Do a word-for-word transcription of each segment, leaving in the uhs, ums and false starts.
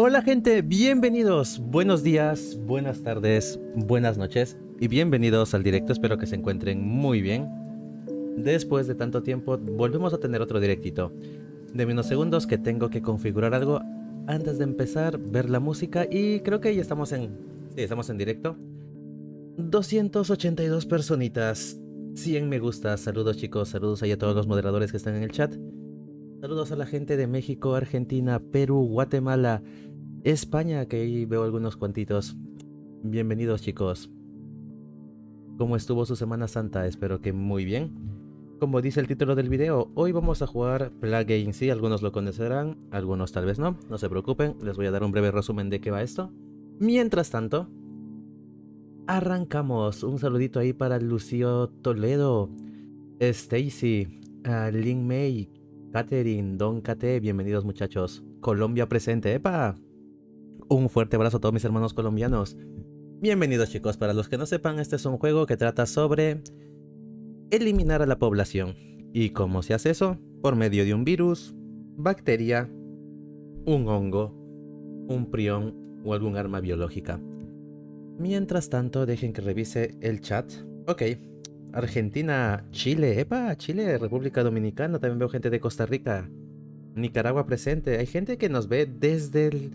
Hola gente, bienvenidos, buenos días, buenas tardes, buenas noches y bienvenidos al directo. Espero que se encuentren muy bien. Después de tanto tiempo volvemos a tener otro directito. Deme unos segundos que tengo que configurar algo antes de empezar, ver la música y creo que ya estamos en, sí, estamos en directo. doscientas ochenta y dos personitas, cien me gustas. Saludos chicos, saludos ahí a todos los moderadores que están en el chat. Saludos a la gente de México, Argentina, Perú, Guatemala, España, que ahí veo algunos cuantitos. Bienvenidos chicos. ¿Cómo estuvo su Semana Santa? Espero que muy bien. Como dice el título del video, hoy vamos a jugar Plague Inc. Sí, algunos lo conocerán, algunos tal vez no. No se preocupen, les voy a dar un breve resumen de qué va esto. Mientras tanto, arrancamos. Un saludito ahí para Lucio Toledo, Stacy, uh, Lin May, Catherine, Don Cate, bienvenidos muchachos. Colombia presente, ¡epa! Un fuerte abrazo a todos mis hermanos colombianos. Bienvenidos chicos, para los que no sepan, este es un juego que trata sobre eliminar a la población. ¿Y cómo se hace eso? Por medio de un virus, bacteria, un hongo, un prión o algún arma biológica. Mientras tanto, dejen que revise el chat. Ok. Argentina, Chile, epa, Chile, República Dominicana, también veo gente de Costa Rica, Nicaragua presente, hay gente que nos ve desde el,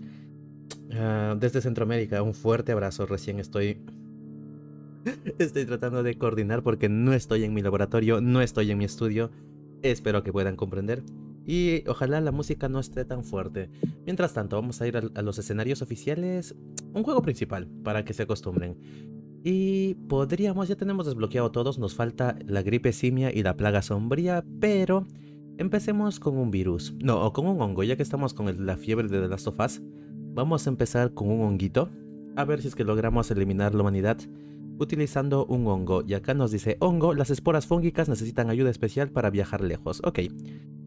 uh, desde Centroamérica, un fuerte abrazo. Recién estoy estoy tratando de coordinar porque no estoy en mi laboratorio, no estoy en mi estudio, espero que puedan comprender y ojalá la música no esté tan fuerte. Mientras tanto vamos a ir a, a los escenarios oficiales, un juego principal para que se acostumbren. Y podríamos, ya tenemos desbloqueado todos, nos falta la gripe simia y la plaga sombría, pero empecemos con un virus. No, o con un hongo, ya que estamos con el, la fiebre de The Last of Us, vamos a empezar con un honguito, a ver si es que logramos eliminar la humanidad utilizando un hongo. Y acá nos dice, hongo, las esporas fúngicas necesitan ayuda especial para viajar lejos. Ok,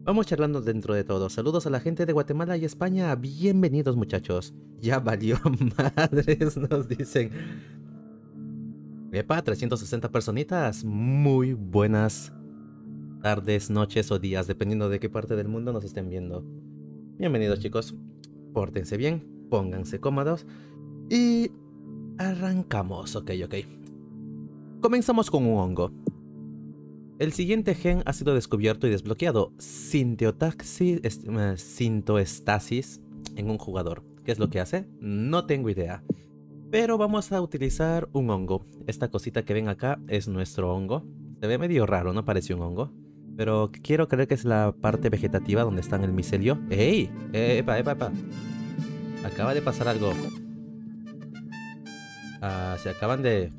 vamos charlando dentro de todo. Saludos a la gente de Guatemala y España, bienvenidos muchachos. Ya valió madres, nos dicen. Epa, trescientas sesenta personitas, muy buenas tardes, noches o días, dependiendo de qué parte del mundo nos estén viendo. Bienvenidos chicos, pórtense bien, pónganse cómodos y arrancamos, ok, ok. Comenzamos con un hongo. El siguiente gen ha sido descubierto y desbloqueado, sintoestasis en un jugador. ¿Qué es lo que hace? No tengo idea. Pero vamos a utilizar un hongo. Esta cosita que ven acá es nuestro hongo. Se ve medio raro, ¿no? Parece un hongo. Pero quiero creer que es la parte vegetativa donde está el micelio. ¡Ey! ¡Epa, epa, epa! Acaba de pasar algo. Ah, se acaban de...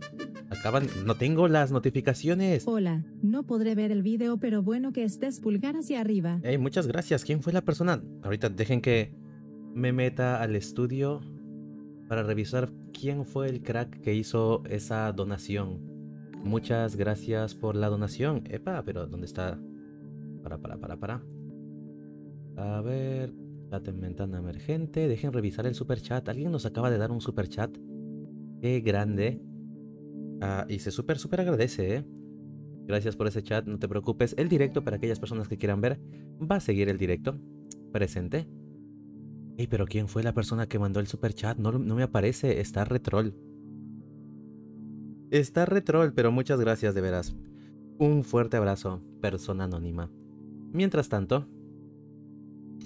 Acaban... ¡No tengo las notificaciones! Hola, no podré ver el video, pero bueno que estés pulgar hacia arriba. ¡Ey, muchas gracias! ¿Quién fue la persona? Ahorita dejen que me meta al estudio para revisar quién fue el crack que hizo esa donación. Muchas gracias por la donación. Epa, pero ¿dónde está? Para, para, para, para. A ver, chat en ventana emergente. Dejen revisar el super chat. Alguien nos acaba de dar un super chat. Qué grande. Ah, y se súper, súper agradece, ¿eh? Gracias por ese chat, no te preocupes. El directo, para aquellas personas que quieran ver, va a seguir el directo. Presente. Ey, pero ¿quién fue la persona que mandó el super chat? No, no me aparece, está retrol. Está retrol, pero muchas gracias de veras. Un fuerte abrazo, persona anónima. Mientras tanto,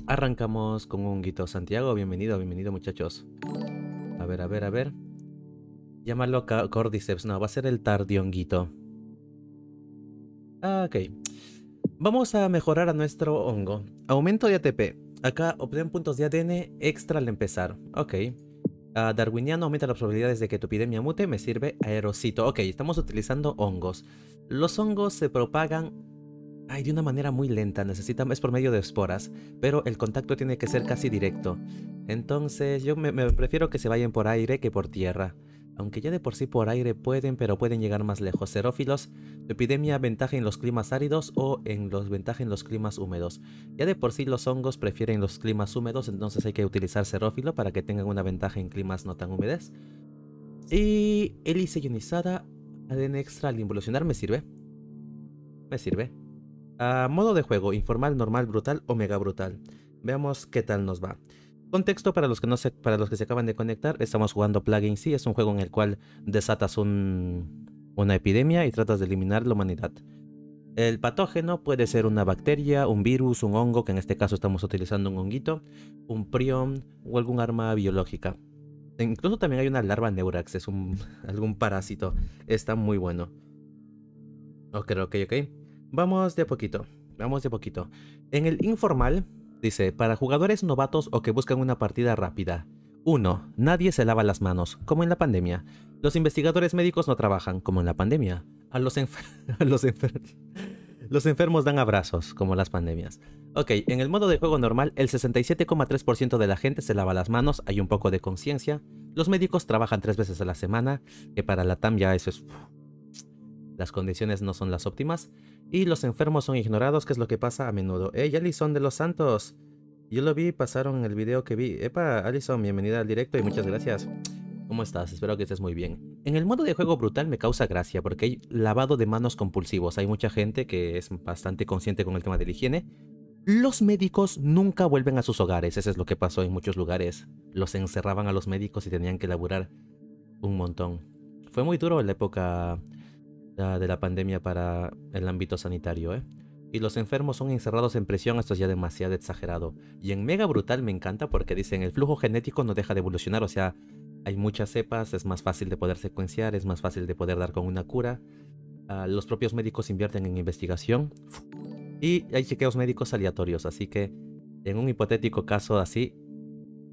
arrancamos con un honguito. Santiago, bienvenido, bienvenido muchachos. A ver, a ver, a ver. Llámalo Cordyceps, no, va a ser el Tardi Honguito. Ah, ok. Vamos a mejorar a nuestro hongo. Aumento de A T P. Acá obtén puntos de A D N extra al empezar. Ok. Uh, Darwiniano, aumenta las probabilidades de que tu epidemia mute. Me sirve aerocito. Ok, estamos utilizando hongos. Los hongos se propagan ay, de una manera muy lenta. Necesitan, es por medio de esporas. Pero el contacto tiene que ser casi directo. Entonces yo me, me prefiero que se vayan por aire que por tierra. Aunque ya de por sí por aire pueden, pero pueden llegar más lejos. Xerófilos, epidemia, ventaja en los climas áridos o en los ventaja en los climas húmedos. Ya de por sí los hongos prefieren los climas húmedos, entonces hay que utilizar xerófilo para que tengan una ventaja en climas no tan húmedos. Y hélice ionizada, A D N extra al involucionar, me sirve. Me sirve. Uh, modo de juego, informal, normal, brutal o mega brutal. Veamos qué tal nos va. Contexto para los que no se, para los que se acaban de conectar, estamos jugando Plague Inc. Sí, es un juego en el cual desatas un, una epidemia y tratas de eliminar la humanidad. El patógeno puede ser una bacteria, un virus, un hongo, que en este caso estamos utilizando un honguito, un prion o algún arma biológica. Incluso también hay una larva neurax, es un, algún parásito. Está muy bueno. Ok, ok, ok. Vamos de a poquito, vamos de a poquito. En el informal, dice, para jugadores novatos o que buscan una partida rápida. uno. Nadie se lava las manos, como en la pandemia. Los investigadores médicos no trabajan, como en la pandemia. A los, enfer a los, enfer los enfermos dan abrazos, como las pandemias. Ok, en el modo de juego normal, el sesenta y siete coma tres por ciento de la gente se lava las manos, hay un poco de conciencia. Los médicos trabajan tres veces a la semana, que para la T A M ya eso es... Las condiciones no son las óptimas. Y los enfermos son ignorados, que es lo que pasa a menudo. ¡Ey, Alison de los Santos! Yo lo vi, pasaron el video que vi. ¡Epa, Alison! Bienvenida al directo y muchas gracias. ¿Cómo estás? Espero que estés muy bien. En el modo de juego brutal me causa gracia porque hay lavado de manos compulsivos. Hay mucha gente que es bastante consciente con el tema de la higiene. Los médicos nunca vuelven a sus hogares. Eso es lo que pasó en muchos lugares. Los encerraban a los médicos y tenían que laburar un montón. Fue muy duro la época de la pandemia para el ámbito sanitario, ¿eh? Y los enfermos son encerrados en prisión, esto es ya demasiado exagerado. Y en Mega Brutal me encanta porque dicen el flujo genético no deja de evolucionar, o sea... Hay muchas cepas, es más fácil de poder secuenciar, es más fácil de poder dar con una cura. Uh, los propios médicos invierten en investigación. Y hay chequeos médicos aleatorios, así que en un hipotético caso así,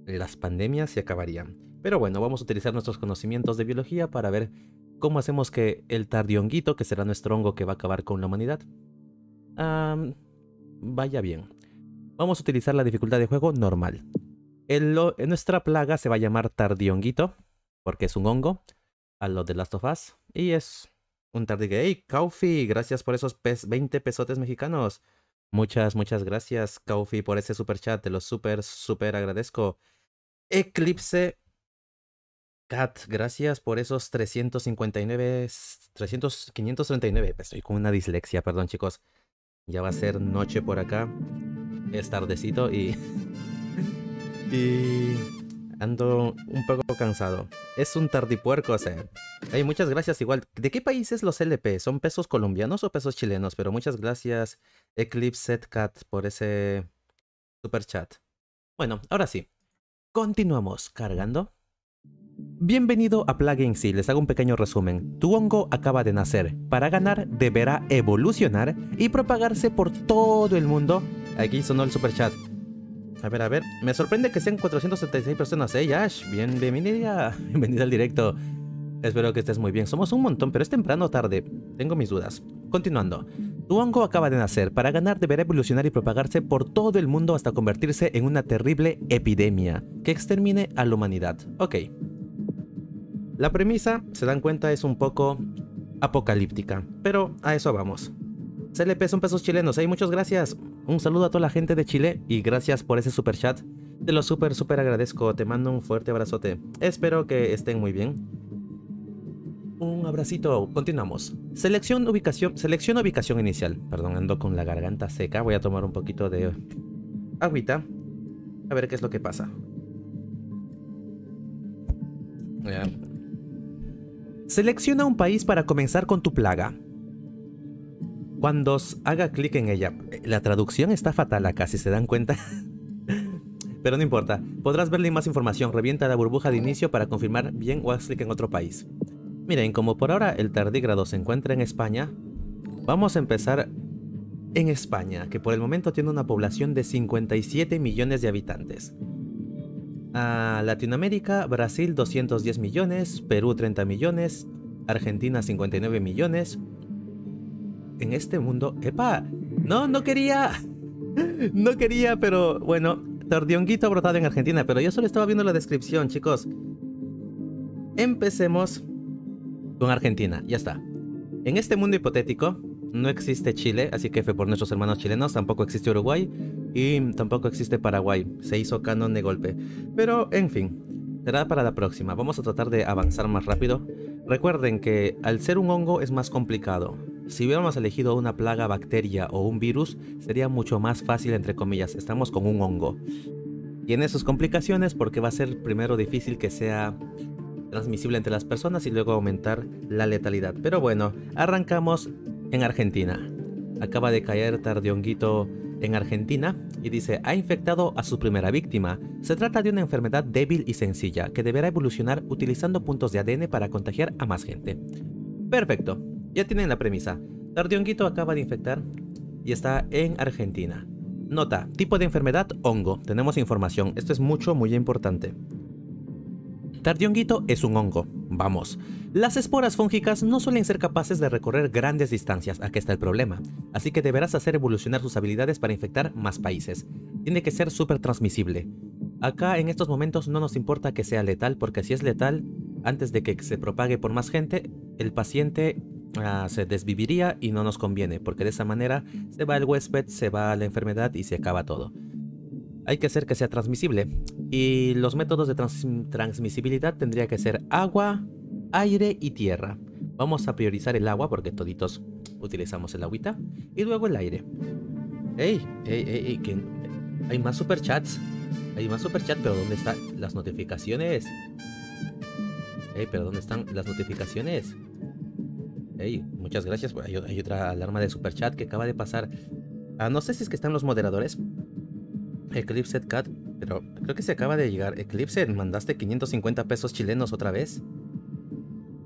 las pandemias se acabarían. Pero bueno, vamos a utilizar nuestros conocimientos de biología para ver cómo hacemos que el Tardi Honguito, que será nuestro hongo que va a acabar con la humanidad, um, vaya bien. Vamos a utilizar la dificultad de juego normal. El, nuestra plaga se va a llamar Tardi Honguito, porque es un hongo, a lo de The Last of Us, y es un Tardi. ¡Hey, Caufi! Gracias por esos veinte pesotes mexicanos. Muchas, muchas gracias, Caufi, por ese super chat. Te lo súper, súper agradezco. Eclipse Cat, gracias por esos trescientos cincuenta y nueve, quinientos treinta y nueve. Estoy con una dislexia, perdón, chicos. Ya va a ser noche por acá. Es tardecito y... Y ando un poco cansado. Es un tardipuerco, o sea. Hey, muchas gracias igual. ¿De qué países los L P? ¿Son pesos colombianos o pesos chilenos? Pero muchas gracias, Eclipse Cat, por ese super chat. Bueno, ahora sí. Continuamos cargando. Bienvenido a Plague Inc. Les hago un pequeño resumen. Tu hongo acaba de nacer. Para ganar, deberá evolucionar y propagarse por todo el mundo. Aquí sonó el super chat. A ver, a ver, me sorprende que sean cuatrocientas setenta y seis personas, ¿eh, Ash? Bienvenida, bienvenida al directo. Espero que estés muy bien. Somos un montón, pero es temprano o tarde. Tengo mis dudas. Continuando. Tu hongo acaba de nacer. Para ganar deberá evolucionar y propagarse por todo el mundo hasta convertirse en una terrible epidemia que extermine a la humanidad. Ok. La premisa, se dan cuenta, es un poco apocalíptica, pero a eso vamos. C L P son pesos chilenos, ¿eh? Muchas gracias. Un saludo a toda la gente de Chile y gracias por ese super chat. Te lo súper, súper agradezco. Te mando un fuerte abrazote. Espero que estén muy bien. Un abracito. Continuamos. Selección, ubicación. Selección, ubicación inicial. Perdón, ando con la garganta seca. Voy a tomar un poquito de agüita. A ver qué es lo que pasa. Yeah. Selecciona un país para comenzar con tu plaga. Cuando haga clic en ella, la traducción está fatal acá, si se dan cuenta. Pero no importa, podrás verle más información. Revienta la burbuja de inicio para confirmar bien o haz clic en otro país. Miren, como por ahora el tardígrado se encuentra en España, vamos a empezar en España, que por el momento tiene una población de cincuenta y siete millones de habitantes. A Latinoamérica, Brasil doscientos diez millones, Perú treinta millones, Argentina cincuenta y nueve millones... En este mundo... ¡Epa! No, no quería. No quería, pero bueno. Tardi Honguito brotado en Argentina. Pero yo solo estaba viendo la descripción, chicos. Empecemos con Argentina. Ya está. En este mundo hipotético no existe Chile. Así que F por nuestros hermanos chilenos. Tampoco existe Uruguay. Y tampoco existe Paraguay. Se hizo canon de golpe. Pero, en fin. Será para la próxima. Vamos a tratar de avanzar más rápido. Recuerden que al ser un hongo es más complicado. Si hubiéramos elegido una plaga, bacteria o un virus, sería mucho más fácil, entre comillas. Estamos con un hongo. tiene sus complicaciones porque va a ser primero difícil que sea transmisible entre las personas y luego aumentar la letalidad. Pero bueno, arrancamos en Argentina. Acaba de caer Tardi Honguito en Argentina y dice: ha infectado a su primera víctima. Se trata de una enfermedad débil y sencilla que deberá evolucionar utilizando puntos de A D N para contagiar a más gente. Perfecto, ya tienen la premisa. Tardi Honguito acaba de infectar y está en Argentina. Nota: tipo de enfermedad, hongo. Tenemos información, esto es mucho, muy importante. Tardi Honguito es un hongo, vamos. Las esporas fúngicas no suelen ser capaces de recorrer grandes distancias, aquí está el problema. Así que deberás hacer evolucionar sus habilidades para infectar más países. Tiene que ser súper transmisible. Acá en estos momentos no nos importa que sea letal, porque si es letal, antes de que se propague por más gente, el paciente uh, se desviviría y no nos conviene, porque de esa manera se va el huésped, se va la enfermedad y se acaba todo. Hay que hacer que sea transmisible. Y los métodos de trans transmisibilidad tendría que ser agua, aire y tierra. Vamos a priorizar el agua porque toditos utilizamos el agüita. Y luego el aire. ¡Ey! ¡Ey! ¡Ey! ey que hay más superchats. Hay más superchats, pero ¿dónde están las notificaciones? ¡Ey! ¿Pero dónde están las notificaciones? ¡Ey! Muchas gracias. Hay, hay otra alarma de superchat que acaba de pasar. Ah, no sé si es que están los moderadores. Eclipsed Cat, pero creo que se acaba de llegar. Eclipsed, ¿mandaste quinientos cincuenta pesos chilenos otra vez?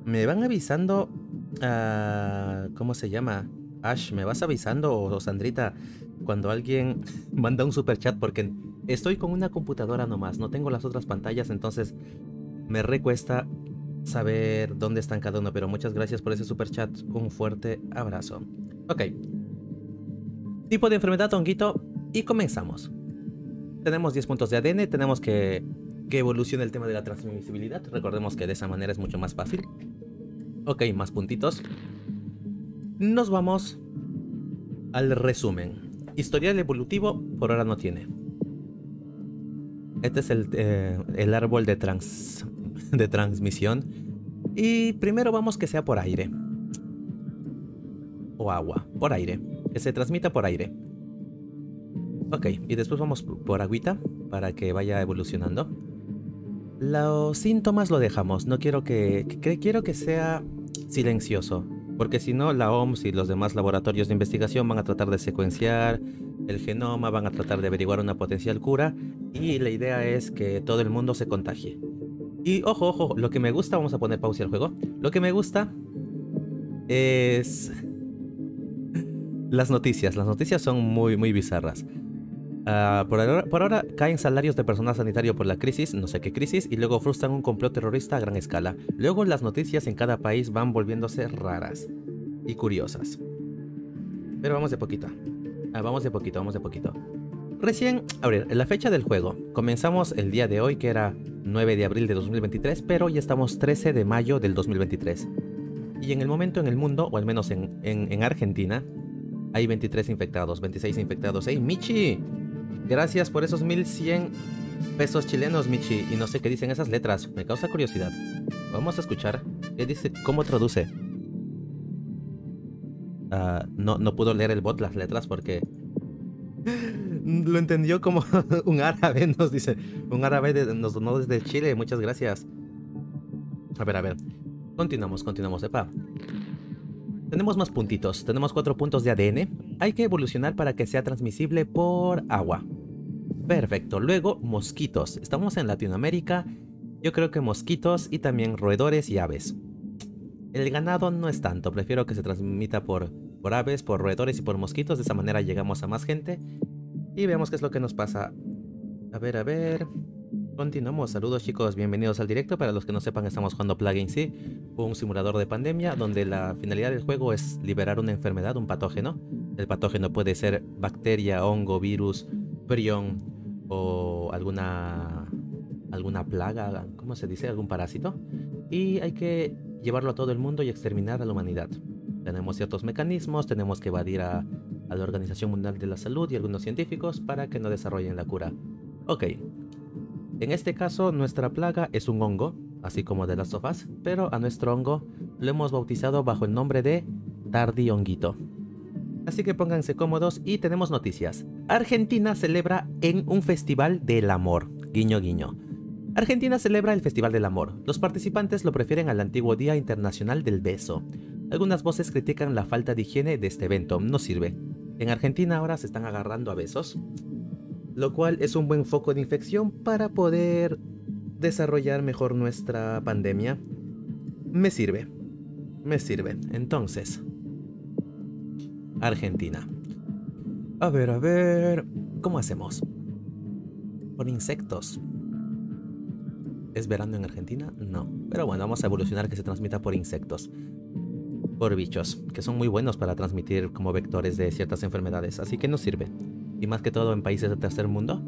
Me van avisando. Uh, ¿Cómo se llama? Ash, ¿me vas avisando o Sandrita cuando alguien manda un superchat? Porque estoy con una computadora nomás, no tengo las otras pantallas, entonces me recuesta saber dónde están cada uno. Pero muchas gracias por ese superchat. Un fuerte abrazo. Ok. Tipo de enfermedad, honguito. Y comenzamos. Tenemos diez puntos de A D N, tenemos que, que evolucione el tema de la transmisibilidad. Recordemos que de esa manera es mucho más fácil. Ok, más puntitos. Nos vamos al resumen. Historial evolutivo por ahora no tiene. Este es el, eh, el árbol de, trans, de transmisión. Y primero vamos que sea por aire. O agua, por aire. Que se transmita por aire. Ok, y después vamos por agüita para que vaya evolucionando. Los síntomas lo dejamos. No quiero que, que quiero que sea silencioso, porque si no la O M S y los demás laboratorios de investigación van a tratar de secuenciar el genoma, van a tratar de averiguar una potencial cura y la idea es que todo el mundo se contagie. Y ojo, ojo, lo que me gusta, vamos a poner pausa al juego. Lo que me gusta es las noticias. Las noticias son muy muy bizarras. Uh, por, ahora, por ahora caen salarios de personal sanitario por la crisis, no sé qué crisis, y luego frustran un complot terrorista a gran escala. Luego las noticias en cada país van volviéndose raras y curiosas. Pero vamos de poquito. Ah, vamos de poquito, vamos de poquito. Recién, a ver, la fecha del juego. Comenzamos el día de hoy, que era nueve de abril de dos mil veintitrés, pero ya estamos trece de mayo del dos mil veintitrés. Y en el momento en el mundo, o al menos en, en, en Argentina, hay veintitrés infectados, veintiséis infectados. ¡Ey, Michi! Gracias por esos mil cien pesos chilenos, Michi. Y no sé qué dicen esas letras. Me causa curiosidad. Vamos a escuchar qué dice, cómo traduce. Uh, no, no pudo leer el bot las letras porque lo entendió como un árabe, nos dice. Un árabe de, nos donó desde Chile. Muchas gracias. A ver, a ver. Continuamos, continuamos. Epa. Tenemos más puntitos. Tenemos cuatro puntos de A D N. Hay que evolucionar para que sea transmisible por agua. Perfecto. Luego, mosquitos. Estamos en Latinoamérica. Yo creo que mosquitos y también roedores y aves. El ganado no es tanto. Prefiero que se transmita por, por aves, por roedores y por mosquitos. De esa manera llegamos a más gente. Y veamos qué es lo que nos pasa. A ver, a ver. Continuamos. Saludos, chicos, bienvenidos al directo. Para los que no sepan, estamos jugando Plague Inc, un simulador de pandemia donde la finalidad del juego es liberar una enfermedad, un patógeno. El patógeno puede ser bacteria, hongo, virus, prion o alguna alguna plaga, ¿cómo se dice? Algún parásito. Y hay que llevarlo a todo el mundo y exterminar a la humanidad. Tenemos ciertos mecanismos, tenemos que evadir a, a la Organización Mundial de la Salud y algunos científicos para que no desarrollen la cura. Ok. En este caso, nuestra plaga es un hongo, así como The Last of Us, pero a nuestro hongo lo hemos bautizado bajo el nombre de Tardi Honguito. Así que pónganse cómodos y tenemos noticias. Argentina celebra en un festival del amor. Guiño, guiño. Argentina celebra el Festival del Amor. Los participantes lo prefieren al antiguo Día Internacional del Beso. Algunas voces critican la falta de higiene de este evento. No sirve. En Argentina ahora se están agarrando a besos, lo cual es un buen foco de infección para poder desarrollar mejor nuestra pandemia. Me sirve. Me sirve. Entonces, Argentina. A ver, a ver... ¿Cómo hacemos? Por insectos. ¿Es verano en Argentina? No. Pero bueno, vamos a evolucionar que se transmita por insectos. Por bichos, que son muy buenos para transmitir como vectores de ciertas enfermedades. Así que nos sirve. Y más que todo en países del tercer mundo,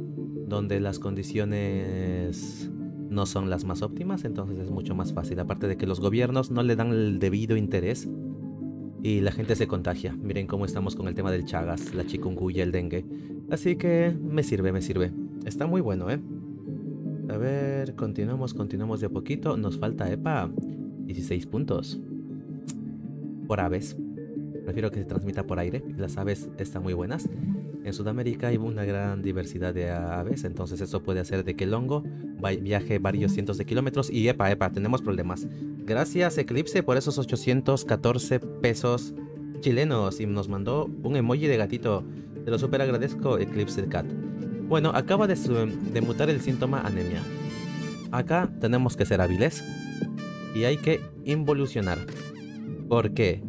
donde las condiciones no son las más óptimas. Entonces es mucho más fácil. Aparte de que los gobiernos no le dan el debido interés. Y la gente se contagia. Miren cómo estamos con el tema del Chagas, la chikungunya, el dengue. Así que me sirve, me sirve. Está muy bueno, ¿eh? A ver, continuamos, continuamos de a poquito. Nos falta, epa, dieciséis puntos. Por aves. Prefiero que se transmita por aire. Las aves están muy buenas. En Sudamérica hay una gran diversidad de aves. Entonces eso puede hacer de que el hongo viaje varios cientos de kilómetros. Y epa, epa, tenemos problemas. Gracias Eclipse por esos ochocientos catorce pesos chilenos. Y nos mandó un emoji de gatito. Te lo súper agradezco, Eclipse Cat. Bueno, acaba de, de mutar el síntoma anemia. Acá tenemos que ser hábiles y hay que involucionar. ¿Por qué?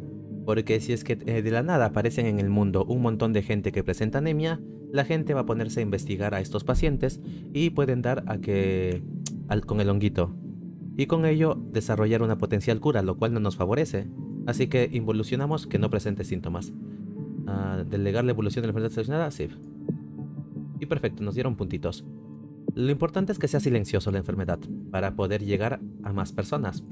Porque si es que eh, de la nada aparecen en el mundo un montón de gente que presenta anemia, la gente va a ponerse a investigar a estos pacientes y pueden dar a que al, con el honguito. Y con ello desarrollar una potencial cura, lo cual no nos favorece. Así que involucionamos que no presente síntomas. Uh, ¿Delegar la evolución de la enfermedad seleccionada? Sí. Y perfecto, nos dieron puntitos. Lo importante es que sea silencioso la enfermedad, para poder llegar a más personas.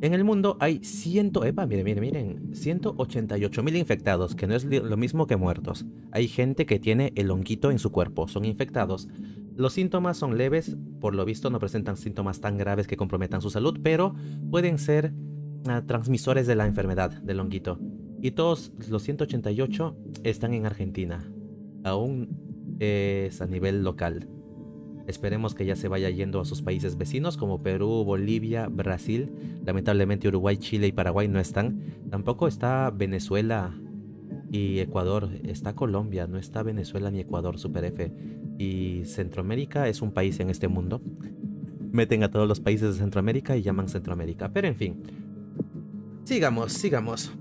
En el mundo hay cien... Epa, miren, miren, miren. ciento ochenta y ocho mil infectados, que no es lo mismo que muertos. Hay gente que tiene el honguito en su cuerpo, son infectados. Los síntomas son leves, por lo visto no presentan síntomas tan graves que comprometan su salud, pero pueden ser uh, transmisores de la enfermedad, del honguito. Y todos los ciento ochenta y ocho están en Argentina. Aún... es a nivel local. Esperemos que ya se vaya yendo a sus países vecinos como Perú, Bolivia, Brasil. Lamentablemente Uruguay, Chile y Paraguay no están. Tampoco está Venezuela y Ecuador. Está Colombia, no está Venezuela ni Ecuador, Super F. Y Centroamérica es un país en este mundo. Meten a todos los países de Centroamérica y llaman Centroamérica. Pero en fin. Sigamos, sigamos.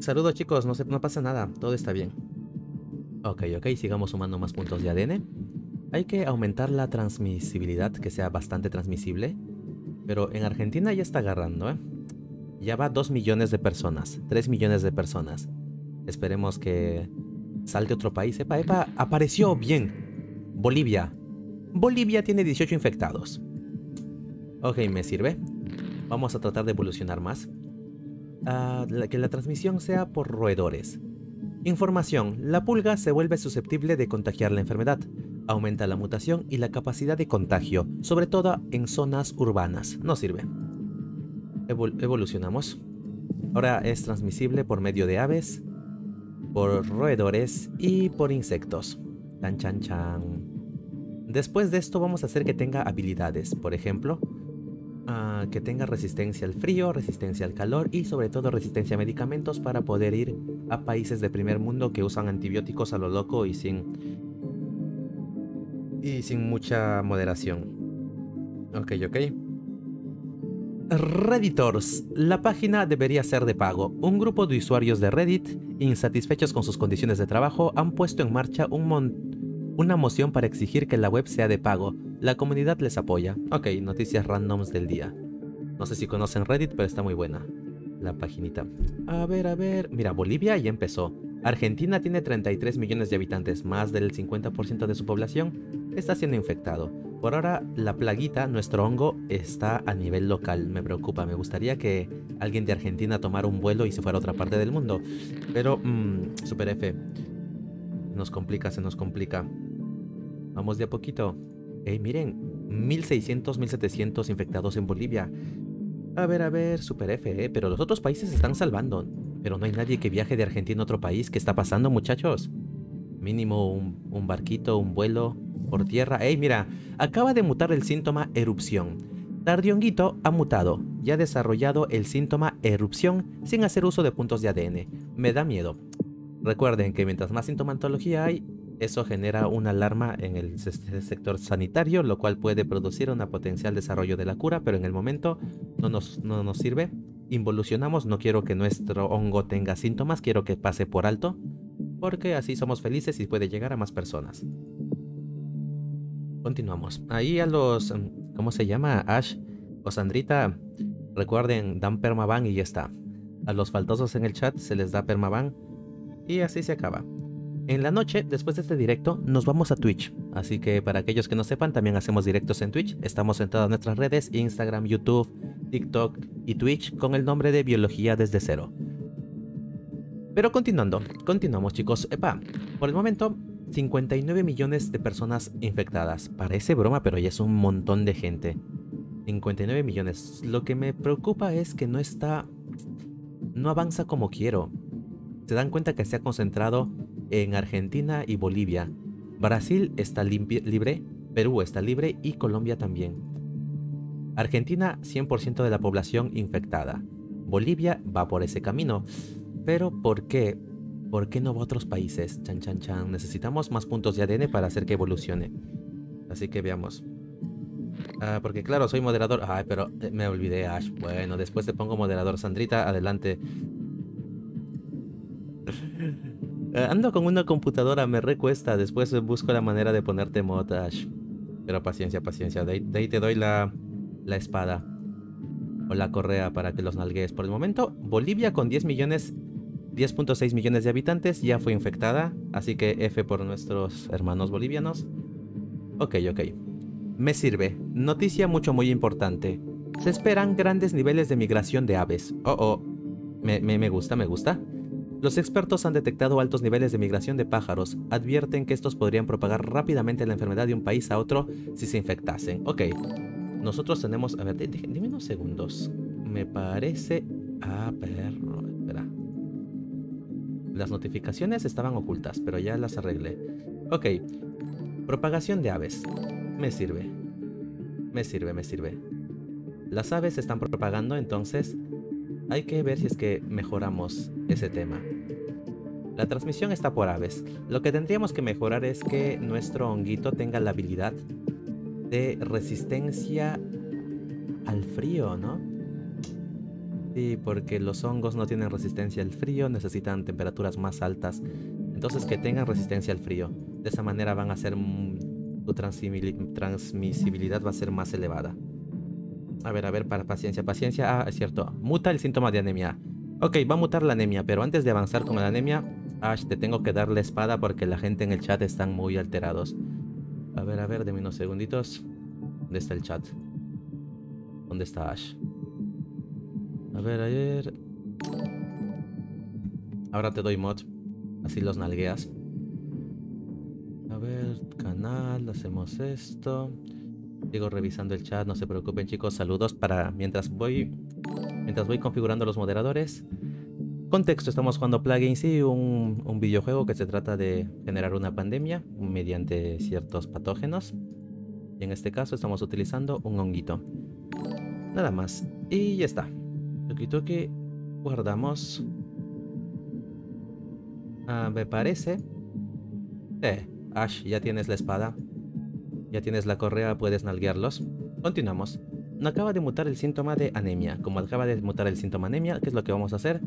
Saludos chicos, no, se, no pasa nada, todo está bien. Ok, ok, sigamos sumando más puntos de A D N. Hay que aumentar la transmisibilidad, que sea bastante transmisible. Pero en Argentina ya está agarrando, ¿eh? Ya va dos millones de personas, tres millones de personas. Esperemos que salte otro país. Epa, epa, apareció bien. Bolivia. Bolivia tiene dieciocho infectados. Ok, me sirve. Vamos a tratar de evolucionar más. Uh, la, que la transmisión sea por roedores. Información. La pulga se vuelve susceptible de contagiar la enfermedad. Aumenta la mutación y la capacidad de contagio, sobre todo en zonas urbanas. No sirve. Evol- evolucionamos. Ahora es transmisible por medio de aves, por roedores y por insectos. Tan chan chan. Después de esto vamos a hacer que tenga habilidades. Por ejemplo, uh, que tenga resistencia al frío, resistencia al calor y sobre todo resistencia a medicamentos para poder ir a países de primer mundo que usan antibióticos a lo loco y sin y sin mucha moderación. Ok, ok. Redditors. La página debería ser de pago. Un grupo de usuarios de Reddit, insatisfechos con sus condiciones de trabajo, han puesto en marcha un mon una moción para exigir que la web sea de pago. La comunidad les apoya. Ok, noticias randoms del día. No sé si conocen Reddit, pero está muy buena la paginita. A ver, a ver... Mira, Bolivia ya empezó. Argentina tiene treinta y tres millones de habitantes. Más del cincuenta por ciento de su población está siendo infectado. Por ahora, la plaguita, nuestro hongo, está a nivel local. Me preocupa. Me gustaría que alguien de Argentina tomara un vuelo y se fuera a otra parte del mundo. Pero, mmm, Super F. Nos complica, se nos complica. Vamos de a poquito. Ey, miren. mil seiscientos, mil setecientos infectados en Bolivia. A ver, a ver, Super F, ¿eh? Pero los otros países se están salvando. Pero no hay nadie que viaje de Argentina a otro país. ¿Qué está pasando, muchachos? Mínimo un, un barquito, un vuelo. por tierra. Ey, mira, acaba de mutar el síntoma erupción. Tardi Honguito ha mutado y ha desarrollado el síntoma erupción sin hacer uso de puntos de A D N. Me da miedo. Recuerden que mientras más sintomatología hay, eso genera una alarma en el sector sanitario, lo cual puede producir un potencial desarrollo de la cura, pero en el momento no nos, no nos sirve. Involucionamos, no quiero que nuestro hongo tenga síntomas, quiero que pase por alto, porque así somos felices y puede llegar a más personas. Continuamos. Ahí a los... ¿Cómo se llama? Ash o Sandrita, recuerden, dan permaban y ya está. A los faltosos en el chat se les da permaban y así se acaba. En la noche, después de este directo, nos vamos a Twitch. Así que para aquellos que no sepan, también hacemos directos en Twitch. Estamos en todas nuestras redes, Instagram, YouTube, TikTok y Twitch, con el nombre de Biología Desde Cero. Pero continuando, continuamos chicos. Epa, por el momento... cincuenta y nueve millones de personas infectadas. Parece broma, pero ya es un montón de gente. cincuenta y nueve millones. Lo que me preocupa es que no está... No avanza como quiero. Se dan cuenta que se ha concentrado en Argentina y Bolivia. Brasil está libre, Perú está libre y Colombia también. Argentina, cien por ciento de la población infectada. Bolivia va por ese camino. Pero ¿por qué? ¿Por qué no va a otros países? Chan, chan, chan. Necesitamos más puntos de A D N para hacer que evolucione. Así que veamos. Ah, porque claro, soy moderador. Ay, pero me olvidé, Ash. Bueno, después te pongo moderador. Sandrita, adelante. Ando con una computadora, me recuesta. Después busco la manera de ponerte mod, Ash. Pero paciencia, paciencia. De ahí, de ahí te doy la, la espada. O la correa para que los nalguees. Por el momento, Bolivia con diez millones... diez punto seis millones de habitantes ya fue infectada, así que F por nuestros hermanos bolivianos. Ok, ok. Me sirve. Noticia mucho muy importante. Se esperan grandes niveles de migración de aves. Oh, oh. Me, me, me gusta, me gusta. Los expertos han detectado altos niveles de migración de pájaros. Advierten que estos podrían propagar rápidamente la enfermedad de un país a otro si se infectasen. Ok. Nosotros tenemos... A ver, dime unos segundos. Me parece... Ah, perro. Espera. Las notificaciones estaban ocultas, pero ya las arreglé. Ok. Propagación de aves. Me sirve. Me sirve, me sirve. Las aves se están propagando, entonces hay que ver si es que mejoramos ese tema. La transmisión está por aves. Lo que tendríamos que mejorar es que nuestro honguito tenga la habilidad de resistencia al frío, ¿no? Sí, porque los hongos no tienen resistencia al frío, necesitan temperaturas más altas. Entonces que tengan resistencia al frío. De esa manera van a ser... Su transmisibilidad va a ser más elevada. A ver, a ver, para paciencia, paciencia. Ah, es cierto. Muta el síntoma de anemia. Ok, va a mutar la anemia, pero antes de avanzar con la anemia... Ash, te tengo que dar la espada porque la gente en el chat están muy alterados. A ver, a ver, deme unos segunditos. ¿Dónde está el chat? ¿Dónde está Ash? A ver, a ver... Ahora te doy mod. Así los nalgueas. A ver, canal, hacemos esto. Sigo revisando el chat, no se preocupen chicos. Saludos para... Mientras voy... Mientras voy configurando los moderadores. Contexto, estamos jugando Plague Inc, sí, un, un videojuego que se trata de generar una pandemia mediante ciertos patógenos. Y en este caso estamos utilizando un honguito. Nada más. Y ya está. Toki toki, guardamos. Ah, me parece. Eh, Ash, ya tienes la espada. Ya tienes la correa, puedes nalguearlos. Continuamos. No acaba de mutar el síntoma de anemia. Como acaba de mutar el síntoma anemia, ¿qué es lo que vamos a hacer?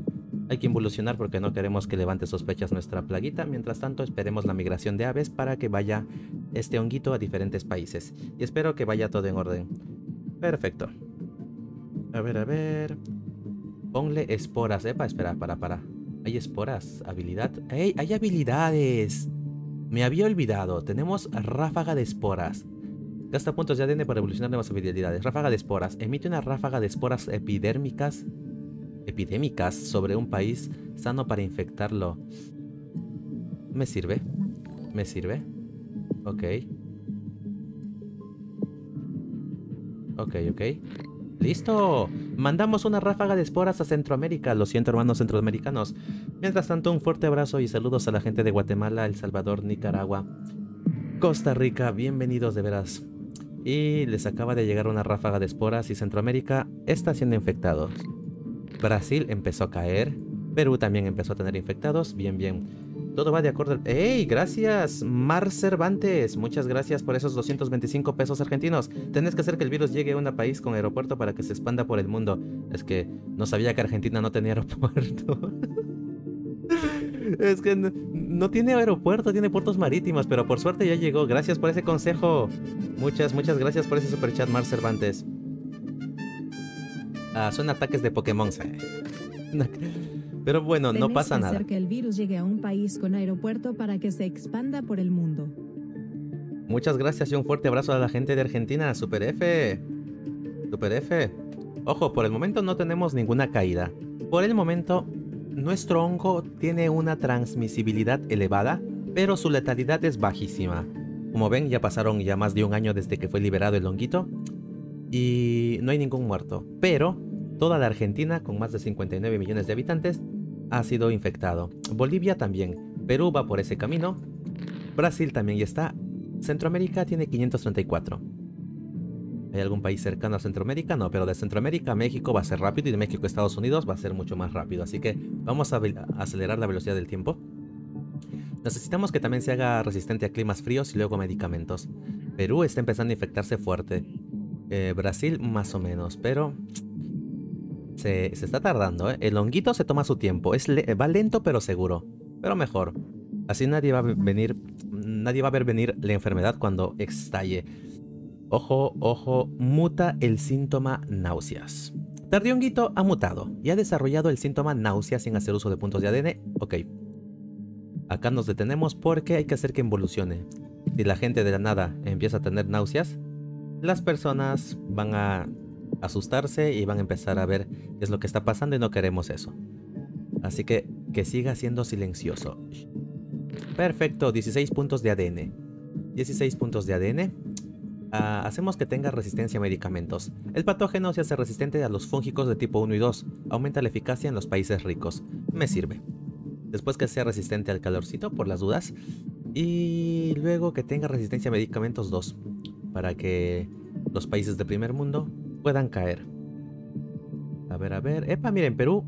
Hay que involucionar porque no queremos que levante sospechas nuestra plaguita. Mientras tanto, esperemos la migración de aves para que vaya este honguito a diferentes países. Y espero que vaya todo en orden. Perfecto. A ver, a ver... Ponle esporas. Epa, espera, para, para. Hay esporas. Habilidad. ¡Ey! ¡Hay habilidades! Me había olvidado. Tenemos ráfaga de esporas. Gasta puntos de A D N para evolucionar nuevas habilidades. Ráfaga de esporas. Emite una ráfaga de esporas epidérmicas. Epidémicas sobre un país sano para infectarlo. Me sirve. Me sirve. Ok. Ok, ok. ¡Listo! Mandamos una ráfaga de esporas a Centroamérica. Lo siento, hermanos centroamericanos. Mientras tanto, un fuerte abrazo y saludos a la gente de Guatemala, El Salvador, Nicaragua, Costa Rica, bienvenidos de veras. Y les acaba de llegar una ráfaga de esporas y Centroamérica está siendo infectados. Brasil empezó a caer, Perú también empezó a tener infectados, bien, bien. Todo va de acuerdo al... ¡Ey! Gracias, Mar Cervantes. Muchas gracias por esos doscientos veinticinco pesos argentinos. Tenés que hacer que el virus llegue a un país con aeropuerto para que se expanda por el mundo. Es que no sabía que Argentina no tenía aeropuerto. Es que no, no tiene aeropuerto, tiene puertos marítimos, pero por suerte ya llegó. Gracias por ese consejo. Muchas, muchas gracias por ese superchat, Mar Cervantes. Ah, son ataques de Pokémon, ¿eh? Pero bueno, no pasa nada. Tenés que hacer que el virus llegue a un país con aeropuerto para que se expanda por el mundo. Muchas gracias y un fuerte abrazo a la gente de Argentina. Super F. Super F. Ojo, por el momento no tenemos ninguna caída. Por el momento... Nuestro hongo tiene una transmisibilidad elevada, pero su letalidad es bajísima. Como ven, ya pasaron ya más de un año desde que fue liberado el honguito y no hay ningún muerto. Pero toda la Argentina, con más de cincuenta y nueve millones de habitantes, ha sido infectado. Bolivia también. Perú va por ese camino. Brasil también ya está. Centroamérica tiene quinientos treinta y cuatro. ¿Hay algún país cercano a Centroamérica? No, pero de Centroamérica a México va a ser rápido y de México a Estados Unidos va a ser mucho más rápido. Así que vamos a acelerar la velocidad del tiempo. Necesitamos que también se haga resistente a climas fríos y luego medicamentos. Perú está empezando a infectarse fuerte. Eh, Brasil más o menos, pero se, se está tardando, ¿eh? El honguito se toma su tiempo. Es le va lento pero seguro, pero mejor. Así nadie va a venir, nadie va a ver venir la enfermedad cuando estalle. Ojo, ojo, muta el síntoma náuseas. Tardi Honguito ha mutado y ha desarrollado el síntoma náuseas sin hacer uso de puntos de A D N. Ok. Acá nos detenemos porque hay que hacer que evolucione. Si la gente de la nada empieza a tener náuseas, las personas van a asustarse y van a empezar a ver qué es lo que está pasando y no queremos eso. Así que que siga siendo silencioso. Perfecto, dieciséis puntos de A D N. dieciséis puntos de A D N. Uh, hacemos que tenga resistencia a medicamentos. El patógeno se hace resistente a los fúngicos de tipo uno y dos. Aumenta la eficacia en los países ricos. Me sirve. Después que sea resistente al calorcito, por las dudas. Y luego que tenga resistencia a medicamentos dos. Para que los países de primer mundo puedan caer. A ver, a ver. Epa, miren, Perú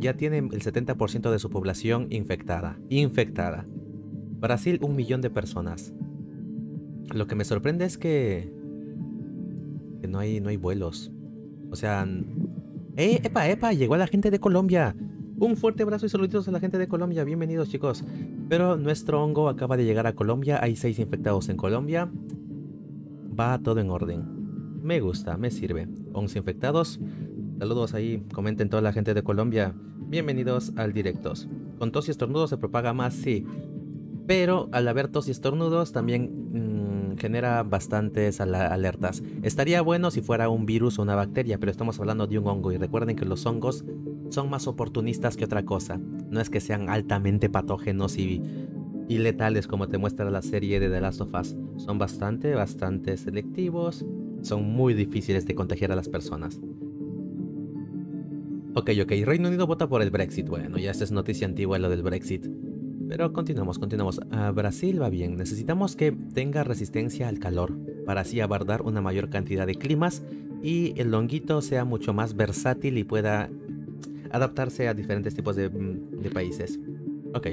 ya tiene el setenta por ciento de su población infectada. Infectada. Brasil, un millón de personas. Lo que me sorprende es que, que no hay, no hay vuelos. O sea... ¡Eh! ¡Epa! ¡Epa! Llegó la gente de Colombia. Un fuerte abrazo y saluditos a la gente de Colombia. Bienvenidos, chicos. Pero nuestro hongo acaba de llegar a Colombia. Hay seis infectados en Colombia. Va todo en orden. Me gusta, me sirve. once infectados. Saludos ahí. Comenten toda la gente de Colombia. Bienvenidos al Directos. ¿Con tos y estornudos se propaga más? Sí. Pero al haber tos y estornudos también... genera bastantes alertas. Estaría bueno si fuera un virus o una bacteria, pero estamos hablando de un hongo y recuerden que los hongos son más oportunistas que otra cosa. No es que sean altamente patógenos y, y letales como te muestra la serie de The Last of Us. Son bastante, bastante selectivos. Son muy difíciles de contagiar a las personas. Ok, ok. Reino Unido vota por el Brexit. Bueno, ya esta es noticia antigua lo del Brexit. Pero continuamos, continuamos. Uh, Brasil va bien. Necesitamos que tenga resistencia al calor para así abordar una mayor cantidad de climas y el honguito sea mucho más versátil y pueda adaptarse a diferentes tipos de, de países. Ok.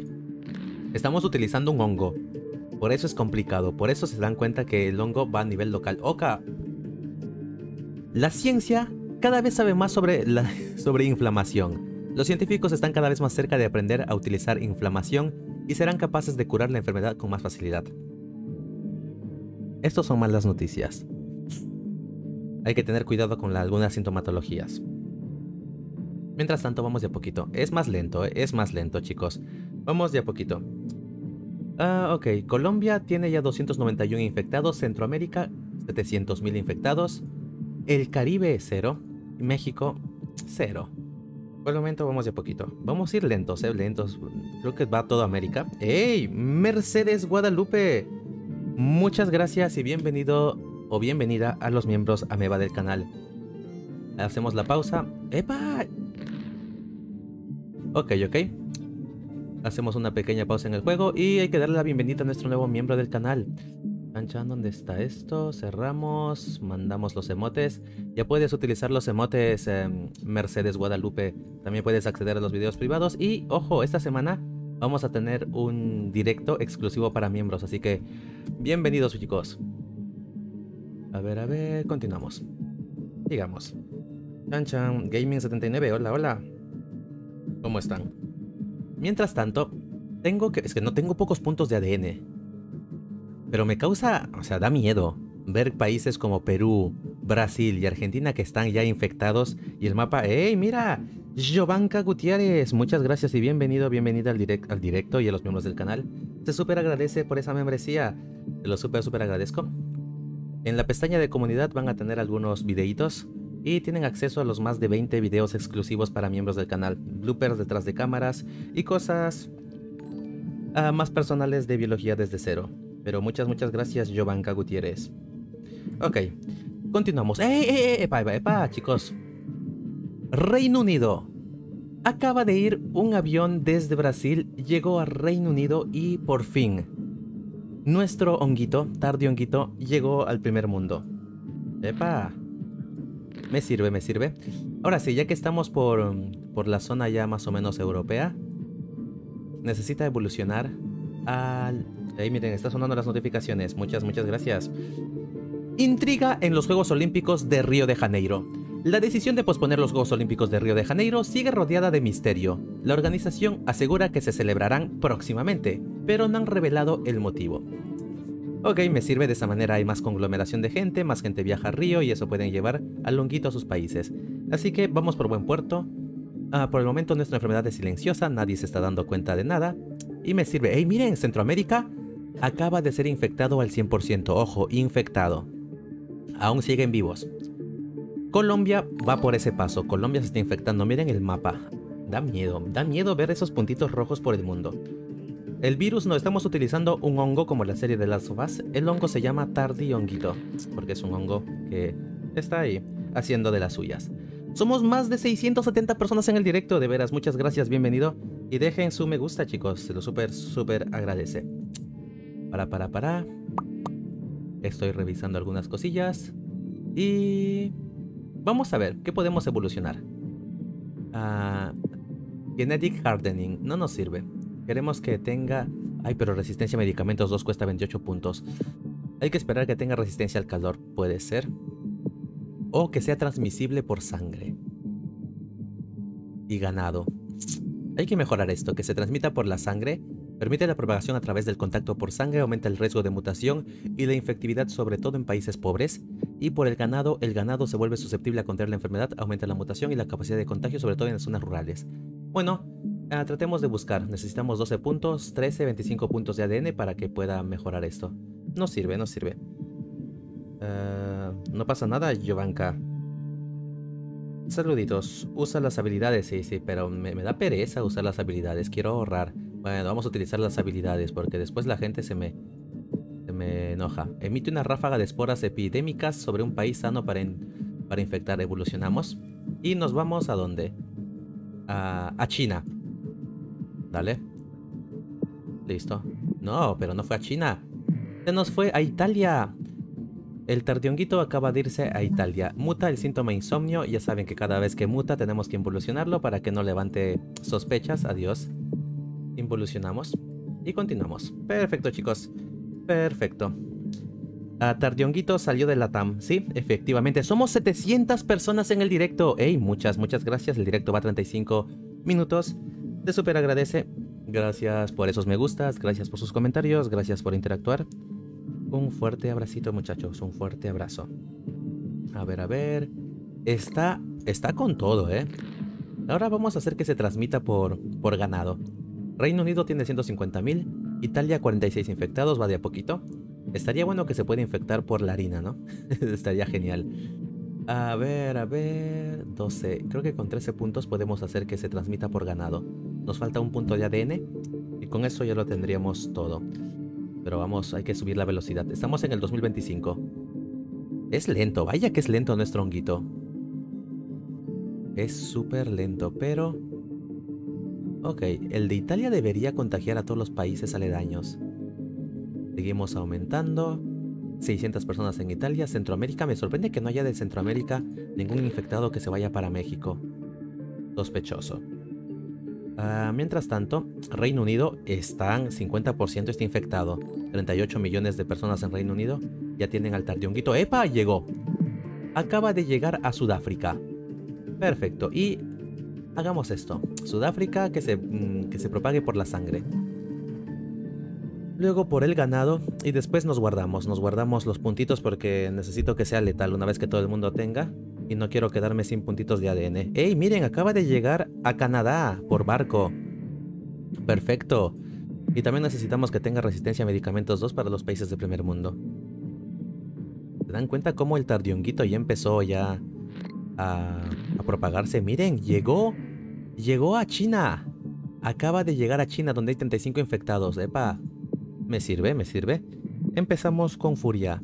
Estamos utilizando un hongo. Por eso es complicado. Por eso se dan cuenta que el hongo va a nivel local. Oka. La ciencia cada vez sabe más sobre, la, sobre inflamación. Los científicos están cada vez más cerca de aprender a utilizar inflamación y serán capaces de curar la enfermedad con más facilidad. Estas son malas noticias. Hay que tener cuidado con la, algunas sintomatologías. Mientras tanto, vamos de a poquito. Es más lento, ¿eh? Es más lento, chicos. Vamos de a poquito. Ah, uh, ok. Colombia tiene ya doscientos noventa y uno infectados. Centroamérica, setecientos mil infectados. El Caribe, cero. México, cero. Por el momento vamos de poquito. Vamos a ir lentos, eh, lentos. Creo que va toda América. ¡Ey! Mercedes Guadalupe. Muchas gracias y bienvenido o bienvenida a los miembros Ameba del canal. Hacemos la pausa. ¡Epa! Ok, ok. Hacemos una pequeña pausa en el juego y hay que darle la bienvenida a nuestro nuevo miembro del canal. Canchan, ¿dónde está esto? Cerramos, mandamos los emotes. Ya puedes utilizar los emotes eh, Mercedes Guadalupe. También puedes acceder a los videos privados. Y, ojo, esta semana vamos a tener un directo exclusivo para miembros. Así que, bienvenidos, chicos. A ver, a ver, continuamos. Sigamos. Canchan, Gaming setenta y nueve, hola, hola. ¿Cómo están? Mientras tanto, tengo que... Es que no tengo pocos puntos de A D N. Pero me causa, o sea, da miedo ver países como Perú, Brasil y Argentina que están ya infectados y el mapa... ¡Ey, mira! Giovanca Gutiérrez, muchas gracias y bienvenido, bienvenida al, direct, al directo y a los miembros del canal. Se súper agradece por esa membresía, te lo súper, súper agradezco. En la pestaña de comunidad van a tener algunos videitos y tienen acceso a los más de veinte videos exclusivos para miembros del canal. Bloopers detrás de cámaras y cosas uh, más personales de Biología Desde Cero. Pero muchas, muchas gracias, Giovanca Gutiérrez. Ok, continuamos. ¡Eh, eh, eh! ¡Epa, epa, epa! Chicos. Reino Unido. Acaba de ir un avión desde Brasil, llegó a Reino Unido y por fin nuestro honguito, Tardi Honguito, llegó al primer mundo. ¡Epa! Me sirve, me sirve. Ahora sí, ya que estamos por, por la zona ya más o menos europea, necesita evolucionar al... Ahí miren, está sonando las notificaciones. Muchas, muchas gracias. Intriga en los Juegos Olímpicos de Río de Janeiro. La decisión de posponer los Juegos Olímpicos de Río de Janeiro sigue rodeada de misterio. La organización asegura que se celebrarán próximamente, pero no han revelado el motivo. Ok, me sirve, de esa manera hay más conglomeración de gente, más gente viaja a Río y eso pueden llevar al honguito a sus países. Así que vamos por buen puerto. Ah, por el momento nuestra enfermedad es silenciosa, nadie se está dando cuenta de nada. Y me sirve. Hey, miren, Centroamérica acaba de ser infectado al cien por ciento. Ojo, infectado. Aún siguen vivos. Colombia va por ese paso. Colombia se está infectando. Miren el mapa. Da miedo. Da miedo ver esos puntitos rojos por el mundo. El virus no. Estamos utilizando un hongo como la serie de The Last of Us. El hongo se llama Tardi Honguito, porque es un hongo que está ahí haciendo de las suyas. Somos más de seiscientas setenta personas en el directo. De veras, muchas gracias. Bienvenido. Y dejen su me gusta, chicos. Se lo súper, súper agradece. Para, para, para. Estoy revisando algunas cosillas. Y... vamos a ver. ¿Qué podemos evolucionar? Uh, Genetic Hardening. No nos sirve. Queremos que tenga... Ay, pero resistencia a medicamentos dos cuesta veintiocho puntos. Hay que esperar que tenga resistencia al calor. Puede ser. O que sea transmisible por sangre. Y ganado. Hay que mejorar esto, que se transmita por la sangre, permite la propagación a través del contacto por sangre, aumenta el riesgo de mutación y la infectividad sobre todo en países pobres, y por el ganado, el ganado se vuelve susceptible a contraer la enfermedad, aumenta la mutación y la capacidad de contagio sobre todo en las zonas rurales. Bueno, eh, tratemos de buscar, necesitamos doce puntos, trece, veinticinco puntos de A D N para que pueda mejorar esto. No sirve, no sirve. Uh, no pasa nada, Giovanca. Saluditos, usa las habilidades, sí, sí, pero me, me da pereza usar las habilidades, quiero ahorrar. Bueno, vamos a utilizar las habilidades porque después la gente se me, se me enoja. Emite una ráfaga de esporas epidémicas sobre un país sano para, in, para infectar. Evolucionamos y nos vamos a dónde? A, a China. Dale. Listo. No, pero no fue a China. Se nos fue a Italia. El Tardi Honguito acaba de irse a Italia. Muta el síntoma insomnio. Ya saben que cada vez que muta tenemos que involucionarlo para que no levante sospechas. Adiós. Involucionamos. Y continuamos. Perfecto, chicos. Perfecto. A Tardi Honguito salió de la T A M. Sí, efectivamente. Somos setecientas personas en el directo. Ey, muchas, muchas gracias. El directo va a treinta y cinco minutos. Te súper agradece. Gracias por esos me gustas. Gracias por sus comentarios. Gracias por interactuar. Un fuerte abracito, muchachos. Un fuerte abrazo. A ver, a ver. Está, está con todo, ¿eh? Ahora vamos a hacer que se transmita por, por ganado. Reino Unido tiene ciento cincuenta mil. Italia, cuarenta y seis infectados. Va de a poquito. Estaría bueno que se pueda infectar por la harina, ¿no? Estaría genial. A ver, a ver... doce. Creo que con trece puntos podemos hacer que se transmita por ganado. Nos falta un punto de A D N. Y con eso ya lo tendríamos todo. Pero vamos, hay que subir la velocidad. Estamos en el dos mil veinticinco. Es lento, vaya que es lento nuestro honguito. Es súper lento, pero... Ok, el de Italia debería contagiar a todos los países aledaños. Seguimos aumentando. seiscientas personas en Italia. Centroamérica. Me sorprende que no haya de Centroamérica ningún infectado que se vaya para México. Sospechoso. Uh, mientras tanto, Reino Unido están cincuenta por ciento está infectado. treinta y ocho millones de personas en Reino Unido ya tienen al Tardi Honguito. ¡Epa! Llegó. Acaba de llegar a Sudáfrica. Perfecto. Y hagamos esto. Sudáfrica que se, mmm, que se propague por la sangre. Luego por el ganado y después nos guardamos. Nos guardamos los puntitos porque necesito que sea letal una vez que todo el mundo tenga. Y no quiero quedarme sin puntitos de A D N. ¡Ey! Miren, acaba de llegar a Canadá por barco. Perfecto. Y también necesitamos que tenga resistencia a medicamentos dos para los países de primer mundo. ¿Se dan cuenta cómo el Tardi Honguito ya empezó ya a, a propagarse? Miren, llegó. Llegó a China. Acaba de llegar a China donde hay treinta y cinco infectados. ¡Epa! Me sirve, me sirve. Empezamos con furia.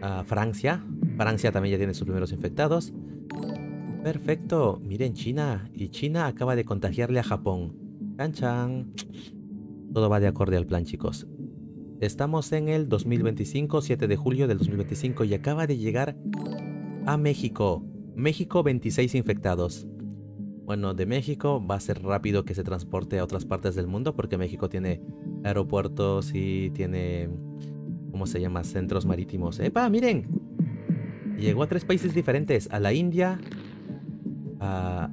Uh, Francia. Francia también ya tiene sus primeros infectados. Perfecto. Miren, China. Y China acaba de contagiarle a Japón. Chan, chan. Todo va de acorde al plan, chicos. Estamos en el dos mil veinticinco, siete de julio del dos mil veinticinco. Y acaba de llegar a México. México, veintiséis infectados. Bueno, de México va a ser rápido que se transporte a otras partes del mundo. Porque México tiene aeropuertos y tiene... ¿Cómo se llama? Centros marítimos. ¡Epa! Miren. Llegó a tres países diferentes. A la India. A,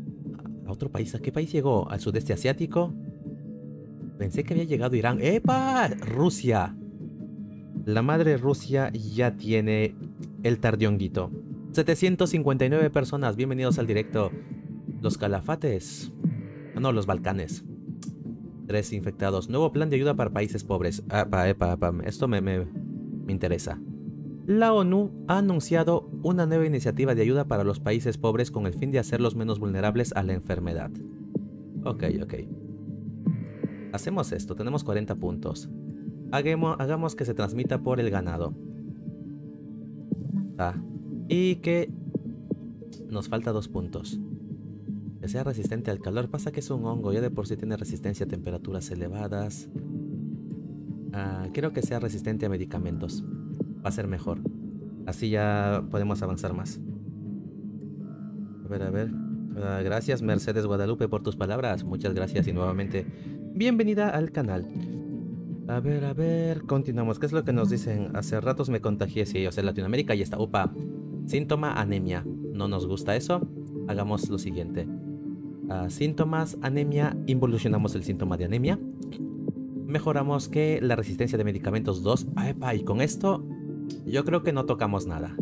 a otro país. ¿A qué país llegó? Al sudeste asiático. Pensé que había llegado a Irán. ¡Epa! Rusia. La madre Rusia ya tiene el Tardi Honguito. setecientas cincuenta y nueve personas. Bienvenidos al directo. Los Calafates. No, los Balcanes. Tres infectados. Nuevo plan de ayuda para países pobres. Epa, epa, epa. Esto me, me, me interesa. La ONU ha anunciado una nueva iniciativa de ayuda para los países pobres con el fin de hacerlos menos vulnerables a la enfermedad. Ok, ok. Hacemos esto, tenemos cuarenta puntos. Hagamos, hagamos que se transmita por el ganado. Ah, y que nos falta dos puntos. Que sea resistente al calor. Pasa que es un hongo, ya de por sí tiene resistencia a temperaturas elevadas. Ah, quiero que sea resistente a medicamentos. Va a ser mejor. Así ya podemos avanzar más. A ver, a ver. Uh, gracias, Mercedes Guadalupe, por tus palabras. Muchas gracias y nuevamente bienvenida al canal. A ver, a ver. Continuamos. ¿Qué es lo que nos dicen? Hace ratos me contagié. Sí, o sea, Latinoamérica ya está. Upa. Síntoma, anemia. No nos gusta eso. Hagamos lo siguiente. Uh, síntomas, anemia. Involucionamos el síntoma de anemia. Mejoramos que la resistencia de medicamentos dos. Epa, y con esto... Yo creo que no tocamos nada.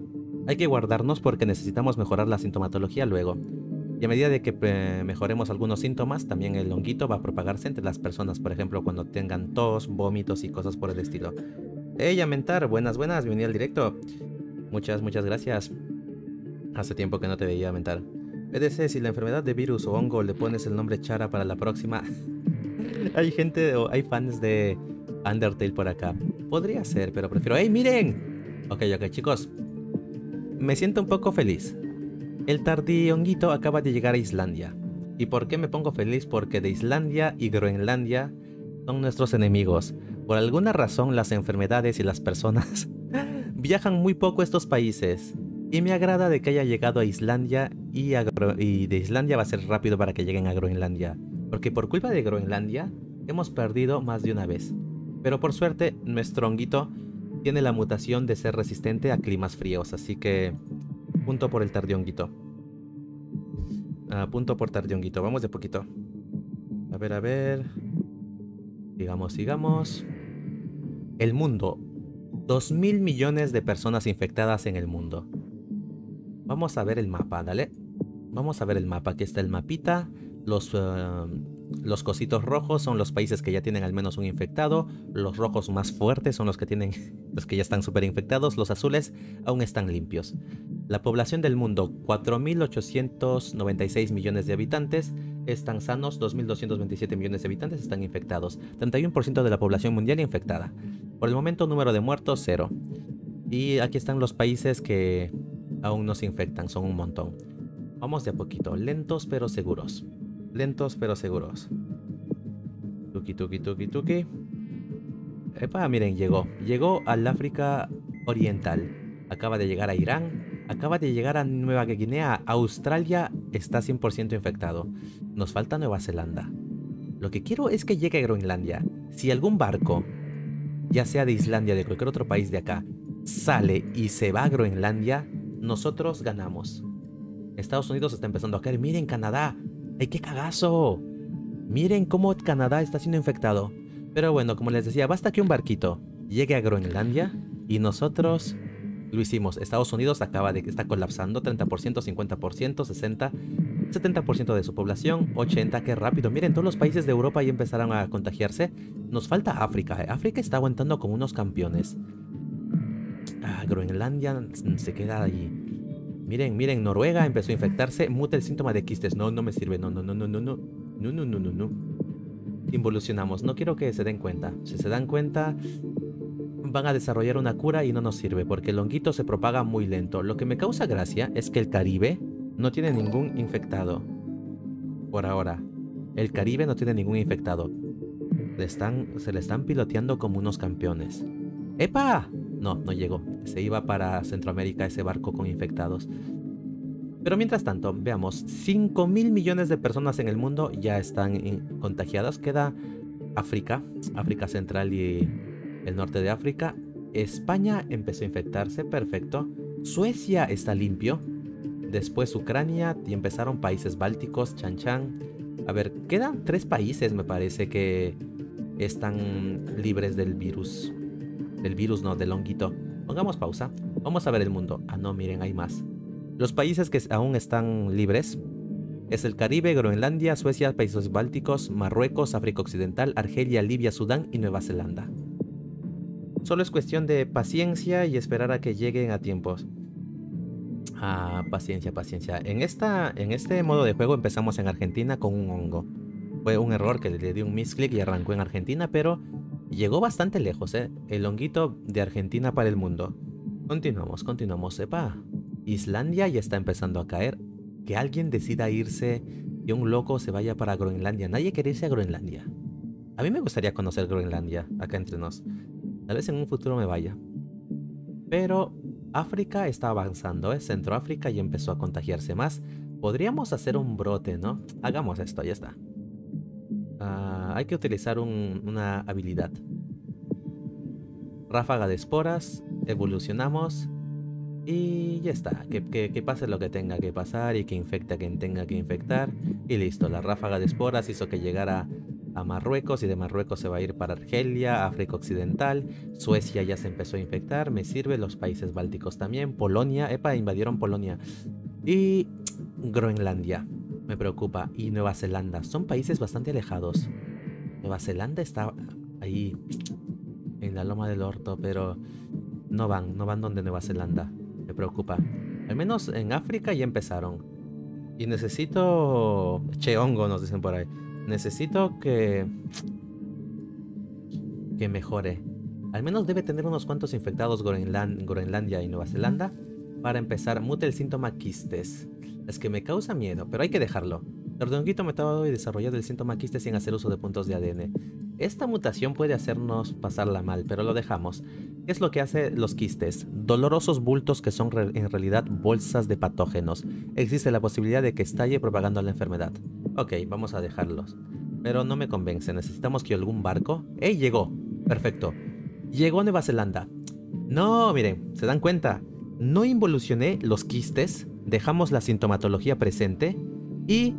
Hay que guardarnos porque necesitamos mejorar la sintomatología luego. Y a medida de que eh, mejoremos algunos síntomas, también el honguito va a propagarse entre las personas. Por ejemplo, cuando tengan tos, vómitos y cosas por el estilo. ¡Ey, Amentar! Buenas, buenas. Bienvenido al directo. Muchas, muchas gracias. Hace tiempo que no te veía, Amentar. B D C, si la enfermedad de virus o hongo le pones el nombre Chara para la próxima... Hay gente, o hay fans de Undertale por acá. Podría ser, pero prefiero... ¡Ey, miren! Ok, ok, chicos. Me siento un poco feliz. El Tardi Honguito acaba de llegar a Islandia. ¿Y por qué me pongo feliz? Porque de Islandia y Groenlandia son nuestros enemigos. Por alguna razón, las enfermedades y las personas viajan muy poco a estos países. Y me agrada de que haya llegado a Islandia y, a y de Islandia va a ser rápido para que lleguen a Groenlandia. Porque por culpa de Groenlandia, hemos perdido más de una vez. Pero por suerte, nuestro honguito... tiene la mutación de ser resistente a climas fríos, así que... Punto por el Tardi Honguito. Ah, punto por Tardi Honguito. Vamos de poquito. A ver, a ver... Sigamos, sigamos... El mundo. dos mil millones de personas infectadas en el mundo. Vamos a ver el mapa, dale. Vamos a ver el mapa. Aquí está el mapita. Los... Uh... Los cositos rojos son los países que ya tienen al menos un infectado. Los rojos más fuertes son los que tienen, los que ya están súper infectados. Los azules aún están limpios. La población del mundo, cuatro mil ochocientos noventa y seis millones de habitantes. Están sanos, dos mil doscientos veintisiete millones de habitantes están infectados. treinta y uno por ciento de la población mundial infectada. Por el momento, número de muertos, cero. Y aquí están los países que aún no se infectan, son un montón. Vamos de a poquito, lentos pero seguros. Lentos pero seguros. Tuki, tuki, tuki, tuki. Epa, miren, llegó. Llegó al África Oriental. Acaba de llegar a Irán. Acaba de llegar a Nueva Guinea. Australia está cien por ciento infectado. Nos falta Nueva Zelanda. Lo que quiero es que llegue a Groenlandia. Si algún barco, ya sea de Islandia, de cualquier otro país de acá, sale y se va a Groenlandia, nosotros ganamos. Estados Unidos está empezando a caer. Miren Canadá. ¡Ay, qué cagazo! Miren cómo Canadá está siendo infectado. Pero bueno, como les decía, basta que un barquito llegue a Groenlandia y nosotros lo hicimos. Estados Unidos acaba de está colapsando. treinta por ciento, cincuenta por ciento, sesenta por ciento, setenta por ciento de su población. ochenta por ciento, qué rápido. Miren, todos los países de Europa ya empezaron a contagiarse. Nos falta África. África está aguantando como unos campeones. Ah, Groenlandia se queda ahí. Miren, miren, Noruega empezó a infectarse. Muta el síntoma de quistes. No, no me sirve. No, no, no, no, no, no. No, no, no, no, no. Involucionamos. No quiero que se den cuenta. Si se dan cuenta, van a desarrollar una cura y no nos sirve, porque el honguito se propaga muy lento. Lo que me causa gracia es que el Caribe no tiene ningún infectado. Por ahora. El Caribe no tiene ningún infectado. Le están, se le están piloteando como unos campeones. ¡Epa! No, no llegó. Se iba para Centroamérica ese barco con infectados. Pero mientras tanto, veamos, cinco mil millones de personas en el mundo ya están contagiadas. Queda África, África Central y el norte de África. España empezó a infectarse, perfecto. Suecia está limpio. Después Ucrania y empezaron países bálticos, Chan Chan. A ver, quedan tres países me parece que están libres del virus. Del virus no, del honguito. Pongamos pausa. Vamos a ver el mundo. Ah, no, miren, hay más. Los países que aún están libres es el Caribe, Groenlandia, Suecia, Países Bálticos, Marruecos, África Occidental, Argelia, Libia, Sudán y Nueva Zelanda. Solo es cuestión de paciencia y esperar a que lleguen a tiempos. Ah, paciencia, paciencia. En, esta, en este modo de juego empezamos en Argentina con un hongo. Fue un error que le di un misclick y arrancó en Argentina, pero... llegó bastante lejos, ¿eh? El honguito de Argentina para el mundo. Continuamos, continuamos. Epa, Islandia ya está empezando a caer. Que alguien decida irse, que un loco se vaya para Groenlandia. Nadie quiere irse a Groenlandia. A mí me gustaría conocer Groenlandia, acá entre nos. Tal vez en un futuro me vaya. Pero África está avanzando, ¿eh? Centroáfrica ya empezó a contagiarse más. Podríamos hacer un brote, ¿no? Hagamos esto, ya está. Uh, hay que utilizar un, una habilidad. Ráfaga de esporas. Evolucionamos. Y ya está. Que, que, que pase lo que tenga que pasar. Y que infecte a quien tenga que infectar. Y listo. La ráfaga de esporas hizo que llegara a Marruecos. Y de Marruecos se va a ir para Argelia, África Occidental. Suecia ya se empezó a infectar. Me sirve. Los países bálticos también. Polonia. Epa, invadieron Polonia. Y Groenlandia. Me preocupa. Y Nueva Zelanda. Son países bastante alejados. Nueva Zelanda está ahí en la loma del orto, pero no van, no van donde Nueva Zelanda. Me preocupa. Al menos en África ya empezaron. Y necesito... Che, hongo nos dicen por ahí. Necesito que... que mejore. Al menos debe tener unos cuantos infectados Groenland... Groenlandia y Nueva Zelanda. Para empezar, mute el síntoma quistes. Es que me causa miedo, pero hay que dejarlo. Tardi Honguito mutado y desarrollado el síntoma quiste sin hacer uso de puntos de A D N. Esta mutación puede hacernos pasarla mal, pero lo dejamos. ¿Qué es lo que hace los quistes? Dolorosos bultos que son re en realidad bolsas de patógenos. Existe la posibilidad de que estalle propagando la enfermedad. Ok, vamos a dejarlos. Pero no me convence, necesitamos que algún barco... ¡Ey, llegó! Perfecto. Llegó a Nueva Zelanda. No, miren, ¿se dan cuenta? No involucioné los quistes... Dejamos la sintomatología presente y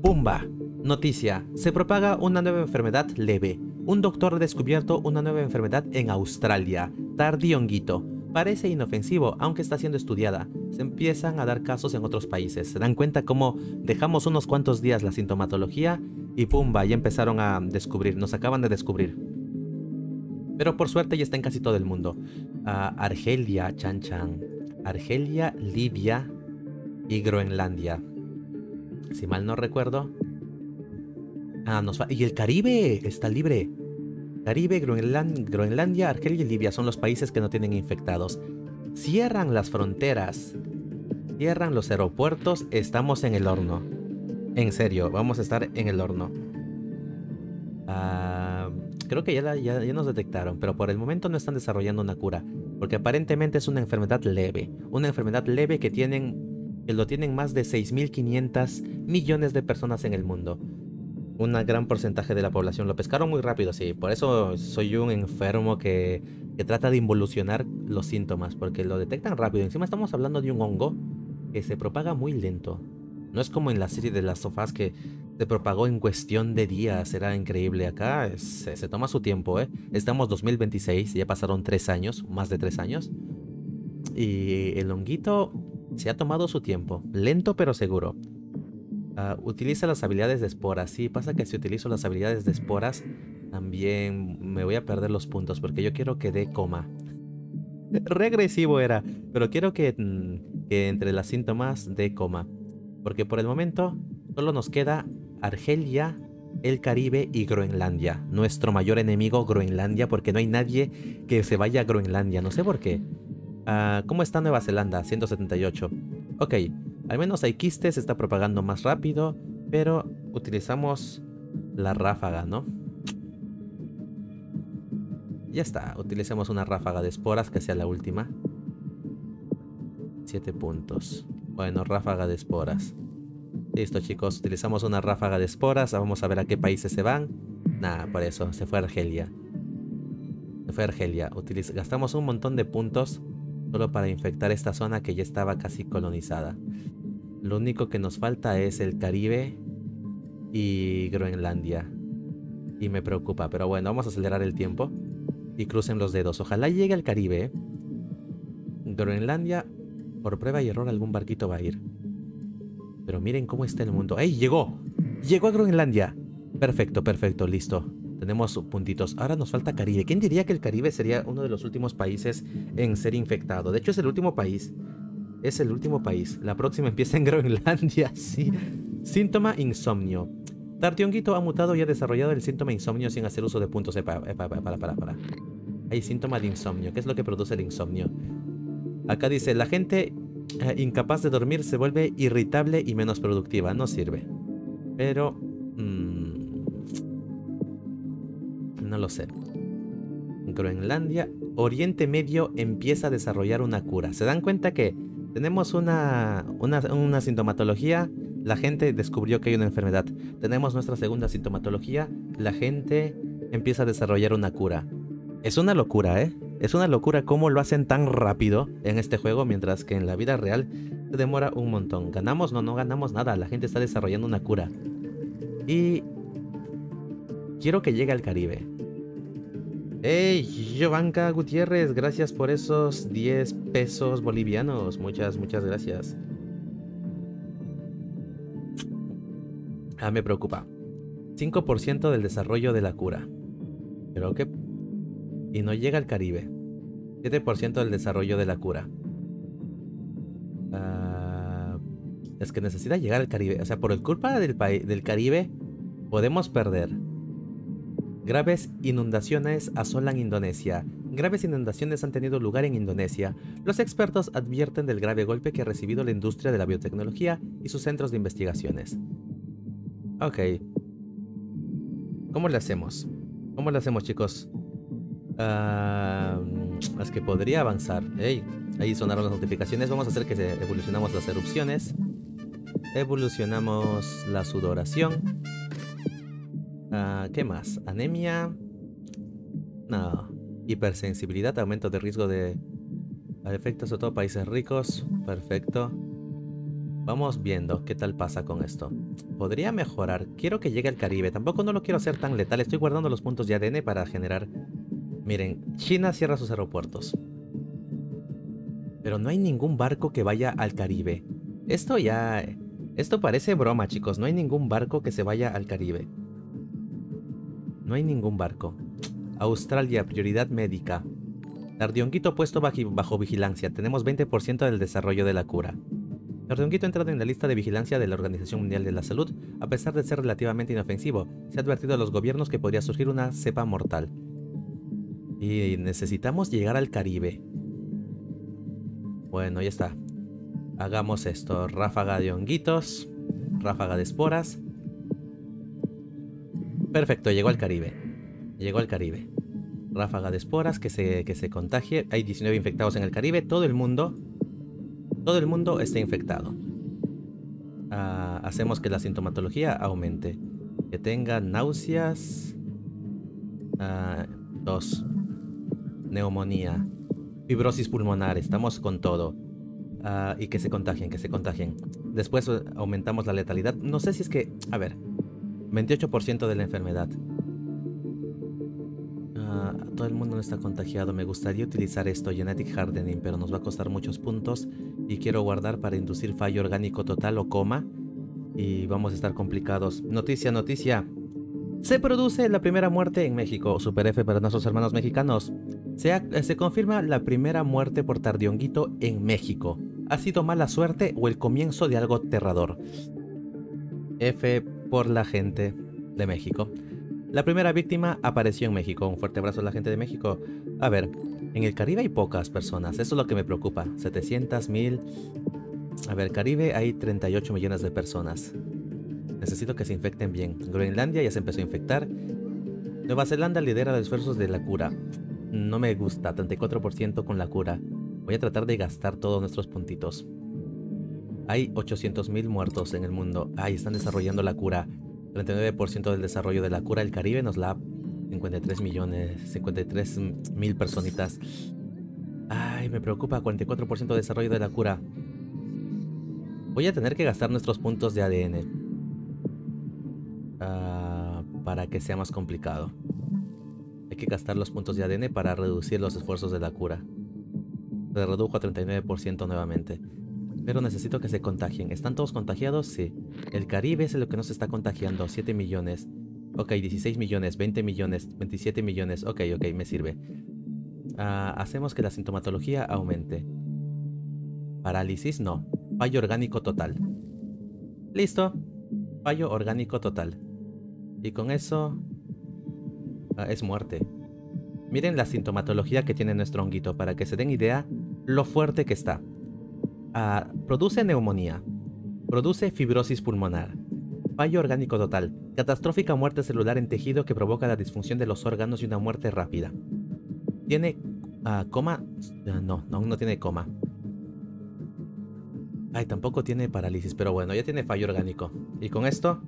¡pumba! Noticia, se propaga una nueva enfermedad leve. Un doctor ha descubierto una nueva enfermedad en Australia, Tardi Honguito. Parece inofensivo, aunque está siendo estudiada. Se empiezan a dar casos en otros países. Se dan cuenta cómo dejamos unos cuantos días la sintomatología y ¡pumba! Ya empezaron a descubrir, nos acaban de descubrir. Pero por suerte ya está en casi todo el mundo. Uh, Argelia, Chan Chan. Argelia, Libia... y Groenlandia. Si mal no recuerdo. Ah, nos va. Y el Caribe está libre. Caribe, Groenland... Groenlandia, Argelia y Libia son los países que no tienen infectados. Cierran las fronteras. Cierran los aeropuertos. Estamos en el horno. En serio, vamos a estar en el horno. Uh, creo que ya, la, ya, ya nos detectaron, pero por el momento no están desarrollando una cura, porque aparentemente es una enfermedad leve, una enfermedad leve que tienen, que lo tienen más de seis mil quinientos millones de personas en el mundo. Un gran porcentaje de la población lo pescaron muy rápido, sí, por eso soy un enfermo que, que trata de involucionar los síntomas, porque lo detectan rápido. Encima estamos hablando de un hongo que se propaga muy lento. No es como en la serie de The Last of Us que se propagó en cuestión de días, era increíble. Acá se, se toma su tiempo, ¿eh? Estamos dos mil veintiséis, ya pasaron tres años, más de tres años. Y el honguito se ha tomado su tiempo, lento pero seguro. Uh, utiliza las habilidades de esporas. Sí, pasa que si utilizo las habilidades de esporas, también me voy a perder los puntos, porque yo quiero que dé coma. Regresivo era, pero quiero que, que entre las síntomas dé coma. Porque por el momento solo nos queda Argelia, el Caribe y Groenlandia. Nuestro mayor enemigo, Groenlandia, porque no hay nadie que se vaya a Groenlandia. No sé por qué. Uh, ¿Cómo está Nueva Zelanda? ciento setenta y ocho. Ok. Al menos hay quistes, se está propagando más rápido, pero utilizamos la ráfaga, ¿no? Ya está, utilicemos una ráfaga de esporas que sea la última. Siete puntos. Bueno, ráfaga de esporas. Listo, chicos, utilizamos una ráfaga de esporas. Vamos a ver a qué países se van. Nada, por eso, se fue a Argelia. Se fue a Argelia. Utiliz- gastamos un montón de puntos solo para infectar esta zona que ya estaba casi colonizada. Lo único que nos falta es el Caribe y Groenlandia. Y me preocupa, pero bueno, vamos a acelerar el tiempo. Y crucen los dedos. Ojalá llegue al Caribe. Groenlandia, por prueba y error, algún barquito va a ir. Pero miren cómo está el mundo. ¡Ey! ¡Llegó! ¡Llegó a Groenlandia! Perfecto, perfecto, listo. Tenemos puntitos. Ahora nos falta Caribe. ¿Quién diría que el Caribe sería uno de los últimos países en ser infectado? De hecho, es el último país. Es el último país. La próxima empieza en Groenlandia, sí. Síntoma insomnio. Tardi Honguito ha mutado y ha desarrollado el síntoma insomnio sin hacer uso de puntos. Epa, epa, para, para, para. Hay síntoma de insomnio. ¿Qué es lo que produce el insomnio? Acá dice, la gente eh, incapaz de dormir se vuelve irritable y menos productiva. No sirve. Pero... Mmm, no lo sé. Groenlandia, Oriente Medio empieza a desarrollar una cura. ¿Se dan cuenta que tenemos una, una, una sintomatología? La gente descubrió que hay una enfermedad. Tenemos nuestra segunda sintomatología. La gente empieza a desarrollar una cura. Es una locura, ¿eh? Es una locura cómo lo hacen tan rápido en este juego, mientras que en la vida real se demora un montón. ¿Ganamos? No, no ganamos nada. La gente está desarrollando una cura. Y... quiero que llegue al Caribe. Hey, Giovanca Gutiérrez, gracias por esos diez pesos bolivianos. Muchas, muchas gracias. Ah, me preocupa. cinco por ciento del desarrollo de la cura. Creo que... y no llega al Caribe. siete por ciento del desarrollo de la cura. Uh, es que necesita llegar al Caribe. O sea, por el culpa del, del Caribe, podemos perder. Graves inundaciones asolan Indonesia. Graves inundaciones han tenido lugar en Indonesia. Los expertos advierten del grave golpe que ha recibido la industria de la biotecnología y sus centros de investigaciones. Ok. ¿Cómo le hacemos? ¿Cómo le hacemos, chicos? Uh, es que podría avanzar. Hey, ahí sonaron las notificaciones. Vamos a hacer que evolucionamos las erupciones. Evolucionamos la sudoración. Uh, ¿Qué más? Anemia. No. Hipersensibilidad, aumento de riesgo de efectos, sobre todo países ricos. Perfecto. Vamos viendo qué tal pasa con esto. Podría mejorar. Quiero que llegue al Caribe. Tampoco no lo quiero hacer tan letal. Estoy guardando los puntos de A D N para generar... Miren, China cierra sus aeropuertos. Pero no hay ningún barco que vaya al Caribe. Esto ya... Esto parece broma, chicos. No hay ningún barco que se vaya al Caribe. No hay ningún barco. Australia, prioridad médica. Tardi Honguito puesto bajo vigilancia. Tenemos veinte por ciento del desarrollo de la cura. Tardi Honguito ha entrado en la lista de vigilancia de la Organización Mundial de la Salud, a pesar de ser relativamente inofensivo. Se ha advertido a los gobiernos que podría surgir una cepa mortal. Y necesitamos llegar al Caribe. Bueno, ya está. Hagamos esto. Ráfaga de honguitos. Ráfaga de esporas. Perfecto, llegó al Caribe. Llegó al Caribe. Ráfaga de esporas, que se, que se contagie. Hay diecinueve infectados en el Caribe. Todo el mundo, todo el mundo está infectado. Uh, hacemos que la sintomatología aumente. Que tenga náuseas, uh, tos, neumonía, fibrosis pulmonar. Estamos con todo. Uh, y que se contagien, que se contagien. Después aumentamos la letalidad. No sé si es que... A ver. veintiocho por ciento de la enfermedad. Uh, todo el mundo no está contagiado. Me gustaría utilizar esto, Genetic Hardening, pero nos va a costar muchos puntos. Y quiero guardar para inducir fallo orgánico total o coma. Y vamos a estar complicados. Noticia, noticia. Se produce la primera muerte en México. Super F para nuestros hermanos mexicanos. Se, ha, se confirma la primera muerte por Tardi Honguito en México. ¿Ha sido mala suerte o el comienzo de algo aterrador? F por la gente de México. La primera víctima apareció en México. Un fuerte abrazo a la gente de México. A ver, en el Caribe hay pocas personas. Eso es lo que me preocupa. setecientos mil. A ver, Caribe hay treinta y ocho millones de personas. Necesito que se infecten bien. Groenlandia ya se empezó a infectar. Nueva Zelanda lidera los esfuerzos de la cura. No me gusta. treinta y cuatro por ciento con la cura. Voy a tratar de gastar todos nuestros puntitos. Hay ochocientos mil muertos en el mundo. Ahí están desarrollando la cura. treinta y nueve por ciento del desarrollo de la cura. El Caribe nos la... cincuenta y tres millones... cincuenta y tres mil personitas. Ay, me preocupa. cuarenta y cuatro por ciento de desarrollo de la cura. Voy a tener que gastar nuestros puntos de A D N. Uh, para que sea más complicado. Hay que gastar los puntos de A D N para reducir los esfuerzos de la cura. Se redujo a treinta y nueve por ciento nuevamente. Pero necesito que se contagien. ¿Están todos contagiados? Sí. El Caribe es lo que nos está contagiando. siete millones. Ok, dieciséis millones, veinte millones, veintisiete millones. Ok, ok, me sirve. Uh, hacemos que la sintomatología aumente. Parálisis, no. Fallo orgánico total. Listo. Fallo orgánico total. Y con eso... Uh, es muerte. Miren la sintomatología que tiene nuestro honguito para que se den idea lo fuerte que está. Uh, produce neumonía, produce fibrosis pulmonar, fallo orgánico total, catastrófica muerte celular en tejido que provoca la disfunción de los órganos y una muerte rápida. Tiene uh, coma, uh, no, no, no tiene coma. Ay, tampoco tiene parálisis, pero bueno, ya tiene fallo orgánico. Y con esto,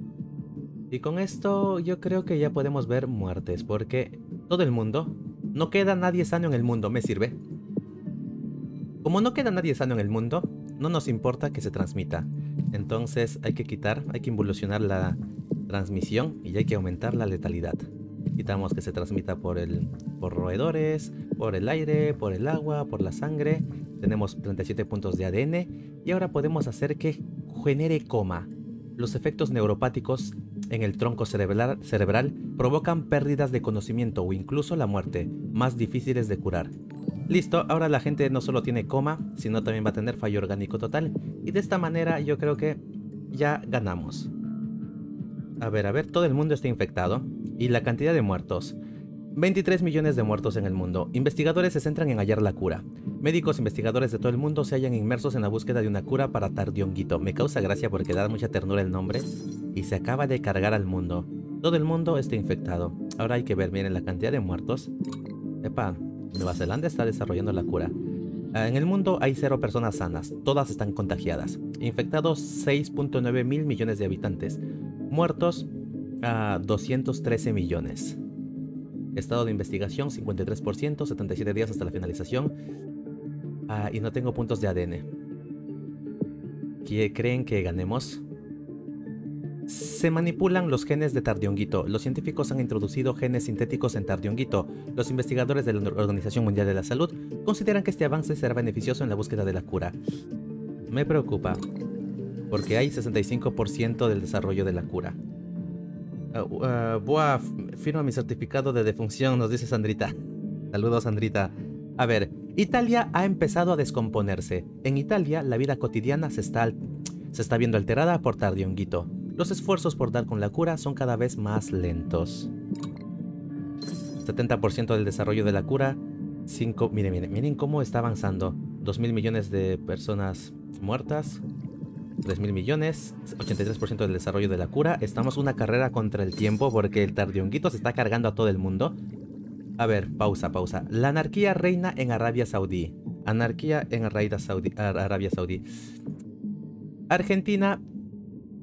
y con esto yo creo que ya podemos ver muertes porque todo el mundo, no queda nadie sano en el mundo, me sirve. Como no queda nadie sano en el mundo, no nos importa que se transmita. Entonces hay que quitar, hay que involucionar la transmisión y hay que aumentar la letalidad. Quitamos que se transmita por, el, por roedores, por el aire, por el agua, por la sangre. Tenemos treinta y siete puntos de A D N y ahora podemos hacer que genere coma. Los efectos neuropáticos en el tronco cerebral, cerebral provocan pérdidas de conocimiento o incluso la muerte, más difíciles de curar. Listo, ahora la gente no solo tiene coma, sino también va a tener fallo orgánico total. Y de esta manera yo creo que ya ganamos. A ver, a ver, todo el mundo está infectado. Y la cantidad de muertos. veintitrés millones de muertos en el mundo. Investigadores se centran en hallar la cura. Médicos investigadores de todo el mundo se hallan inmersos en la búsqueda de una cura para Tardi Honguito. Me causa gracia porque da mucha ternura el nombre. Y se acaba de cargar al mundo. Todo el mundo está infectado. Ahora hay que ver, miren, la cantidad de muertos. Epa. Nueva Zelanda está desarrollando la cura. En el mundo hay cero personas sanas. Todas están contagiadas. Infectados seis punto nueve mil millones de habitantes. Muertos uh, doscientos trece millones. Estado de investigación cincuenta y tres por ciento. setenta y siete días hasta la finalización. Uh, y no tengo puntos de A D N. ¿Qué creen que ganemos? Se manipulan los genes de Tardi Honguito. Los científicos han introducido genes sintéticos en Tardi Honguito. Los investigadores de la Organización Mundial de la Salud consideran que este avance será beneficioso en la búsqueda de la cura. Me preocupa, porque hay sesenta y cinco por ciento del desarrollo de la cura. Uh, uh, Buah, firma mi certificado de defunción, nos dice Sandrita. Saludos, Sandrita. A ver, Italia ha empezado a descomponerse. En Italia, la vida cotidiana se está, se está viendo alterada por Tardi Honguito. Los esfuerzos por dar con la cura son cada vez más lentos. setenta por ciento del desarrollo de la cura. cinco, miren, miren, miren cómo está avanzando. dos mil millones de personas muertas. tres mil millones, ochenta y tres por ciento del desarrollo de la cura. Estamos una carrera contra el tiempo porque el Tardi Honguito se está cargando a todo el mundo. A ver, pausa, pausa. La anarquía reina en Arabia Saudí. Anarquía en Arabia Saudí. Arabia Saudí. Argentina,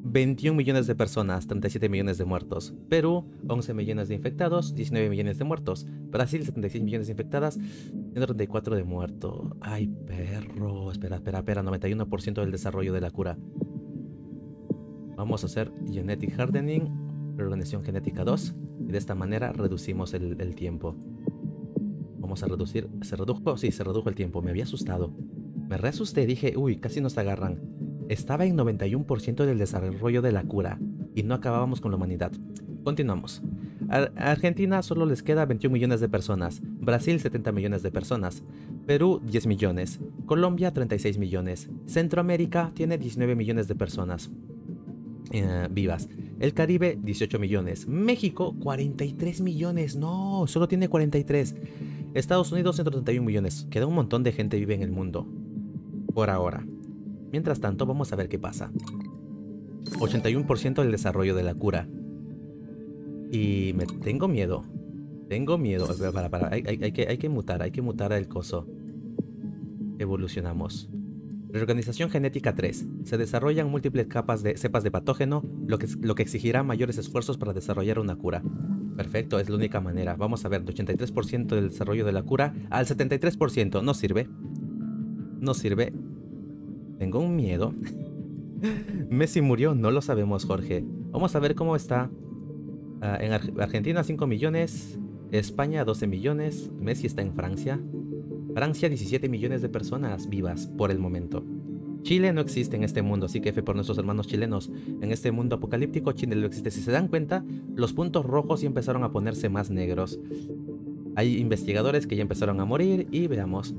veintiún millones de personas, treinta y siete millones de muertos. Perú, once millones de infectados, diecinueve millones de muertos. Brasil, setenta y seis millones de infectadas, ciento treinta y cuatro de muertos. Ay, perro. Espera, espera, espera. noventa y uno por ciento del desarrollo de la cura. Vamos a hacer Genetic Hardening, Reorganización Genética dos. Y de esta manera reducimos el, el tiempo. Vamos a reducir... ¿Se redujo? Sí, se redujo el tiempo. Me había asustado. Me reasusté. Dije, uy, casi nos agarran. Estaba en noventa y uno por ciento del desarrollo de la cura y no acabábamos con la humanidad. Continuamos. A Argentina solo les queda veintiún millones de personas, Brasil setenta millones de personas, Perú diez millones, Colombia treinta y seis millones, Centroamérica tiene diecinueve millones de personas eh, vivas, el Caribe dieciocho millones, México cuarenta y tres millones, no, solo tiene cuarenta y tres, Estados Unidos ciento treinta y un millones, queda un montón de gente vive en el mundo, por ahora. Mientras tanto, vamos a ver qué pasa. ochenta y uno por ciento del desarrollo de la cura. Y me tengo miedo. Tengo miedo. Para, para. Hay, hay, hay, que, hay que mutar. Hay que mutar el coso. Evolucionamos. Reorganización genética tres. Se desarrollan múltiples capas de cepas de patógeno, lo que, lo que exigirá mayores esfuerzos para desarrollar una cura. Perfecto, es la única manera. Vamos a ver, de ochenta y tres por ciento del desarrollo de la cura al setenta y tres por ciento. No sirve. No sirve. Tengo un miedo. Messi murió, no lo sabemos, Jorge. Vamos a ver cómo está. Uh, en Ar Argentina cinco millones. España doce millones. Messi está en Francia. Francia diecisiete millones de personas vivas por el momento. Chile no existe en este mundo, así que F por nuestros hermanos chilenos. En este mundo apocalíptico, Chile no existe. Si se dan cuenta, los puntos rojos ya empezaron a ponerse más negros. Hay investigadores que ya empezaron a morir y veamos.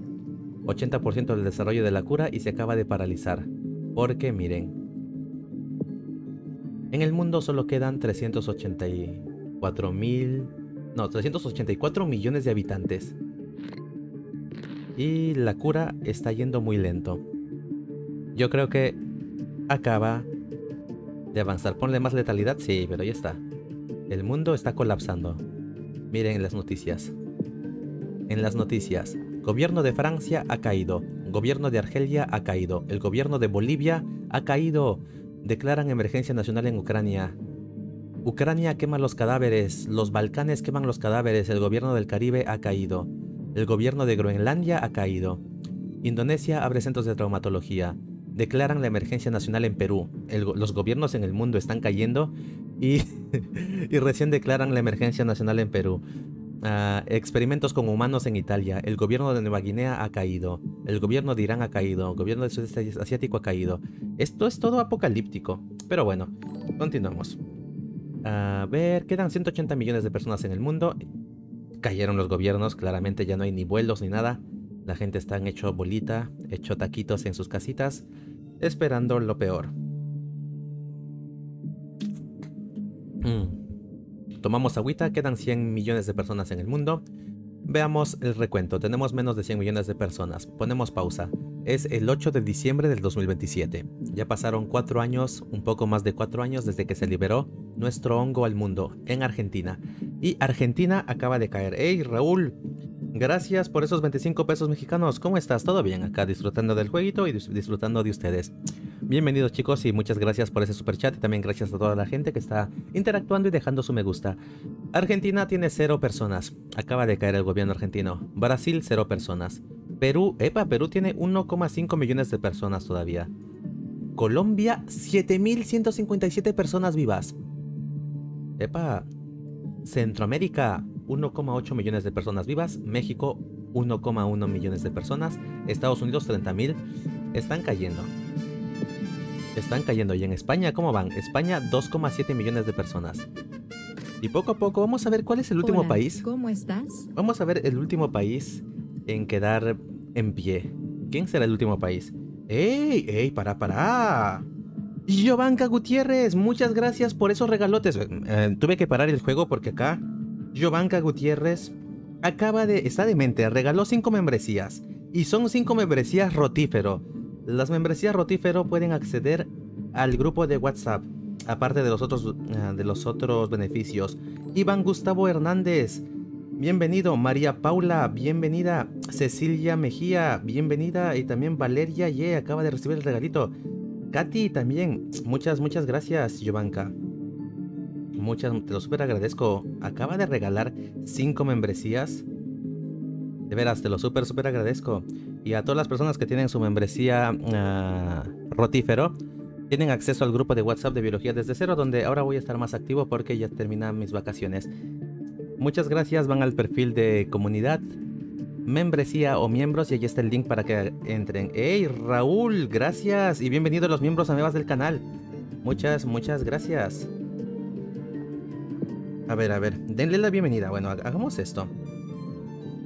ochenta por ciento del desarrollo de la cura y se acaba de paralizar. Porque miren. En el mundo solo quedan trescientos ochenta y cuatro mil... No, trescientos ochenta y cuatro millones de habitantes. Y la cura está yendo muy lento. Yo creo que acaba de avanzar. Ponle más letalidad, sí, pero ya está. El mundo está colapsando. Miren las noticias. En las noticias... Gobierno de Francia ha caído. Gobierno de Argelia ha caído. El gobierno de Bolivia ha caído. Declaran emergencia nacional en Ucrania. Ucrania quema los cadáveres. Los Balcanes queman los cadáveres. El gobierno del Caribe ha caído. El gobierno de Groenlandia ha caído. Indonesia abre centros de traumatología. Declaran la emergencia nacional en Perú. El, los gobiernos en el mundo están cayendo y, y recién declaran la emergencia nacional en Perú. Uh, experimentos con humanos en Italia. El gobierno de Nueva Guinea ha caído. El gobierno de Irán ha caído. El gobierno del sudeste asiático ha caído. Esto es todo apocalíptico. Pero bueno, continuamos. A ver, quedan ciento ochenta millones de personas en el mundo. Cayeron los gobiernos. Claramente ya no hay ni vuelos ni nada. La gente está hecho bolita, hecho taquitos en sus casitas, esperando lo peor. Mmm. Tomamos agüita, quedan cien millones de personas en el mundo. Veamos el recuento, tenemos menos de cien millones de personas. Ponemos pausa. Es el ocho de diciembre del dos mil veintisiete. Ya pasaron cuatro años, un poco más de cuatro años desde que se liberó nuestro hongo al mundo en Argentina. Y Argentina acaba de caer. ¡Ey, Raúl! Gracias por esos veinticinco pesos mexicanos. ¿Cómo estás? ¿Todo bien? Acá disfrutando del jueguito y disfrutando de ustedes. Bienvenidos chicos y muchas gracias por ese super chat y también gracias a toda la gente que está interactuando y dejando su me gusta. Argentina tiene cero personas. Acaba de caer el gobierno argentino. Brasil, cero personas. Perú, epa, Perú tiene uno coma cinco millones de personas todavía. Colombia, siete mil ciento cincuenta y siete personas vivas. Epa. Centroamérica, uno coma ocho millones de personas vivas. México, uno coma uno millones de personas. Estados Unidos, treinta mil. Están cayendo. Están cayendo. ¿Y en España cómo van? España, dos coma siete millones de personas. Y poco a poco vamos a ver cuál es el último Hola, país. ¿Cómo estás? Vamos a ver el último país en quedar en pie. ¿Quién será el último país? ¡Ey! ¡Ey! ¡Para, para! Giovanca Gutiérrez, muchas gracias por esos regalotes. Eh, tuve que parar el juego porque acá Giovanca Gutiérrez acaba de... Está demente, regaló cinco membresías. Y son cinco membresías rotífero. Las membresías rotífero pueden acceder al grupo de WhatsApp, aparte de los otros, de los otros beneficios. Iván Gustavo Hernández, bienvenido. María Paula, bienvenida. Cecilia Mejía, bienvenida. Y también Valeria Ye acaba de recibir el regalito. Katy también, muchas, muchas gracias, Giovanka. Muchas, te lo súper agradezco. Acaba de regalar cinco membresías. De veras, te lo súper, súper agradezco. Y a todas las personas que tienen su membresía uh, rotífero, tienen acceso al grupo de WhatsApp de Biología Desde Cero, donde ahora voy a estar más activo porque ya terminan mis vacaciones. Muchas gracias, van al perfil de comunidad, membresía o miembros y allí está el link para que entren. ¡Hey, Raúl! Gracias y bienvenidos los miembros amebas del canal. Muchas, muchas gracias. A ver, a ver, denle la bienvenida. Bueno, hagamos esto.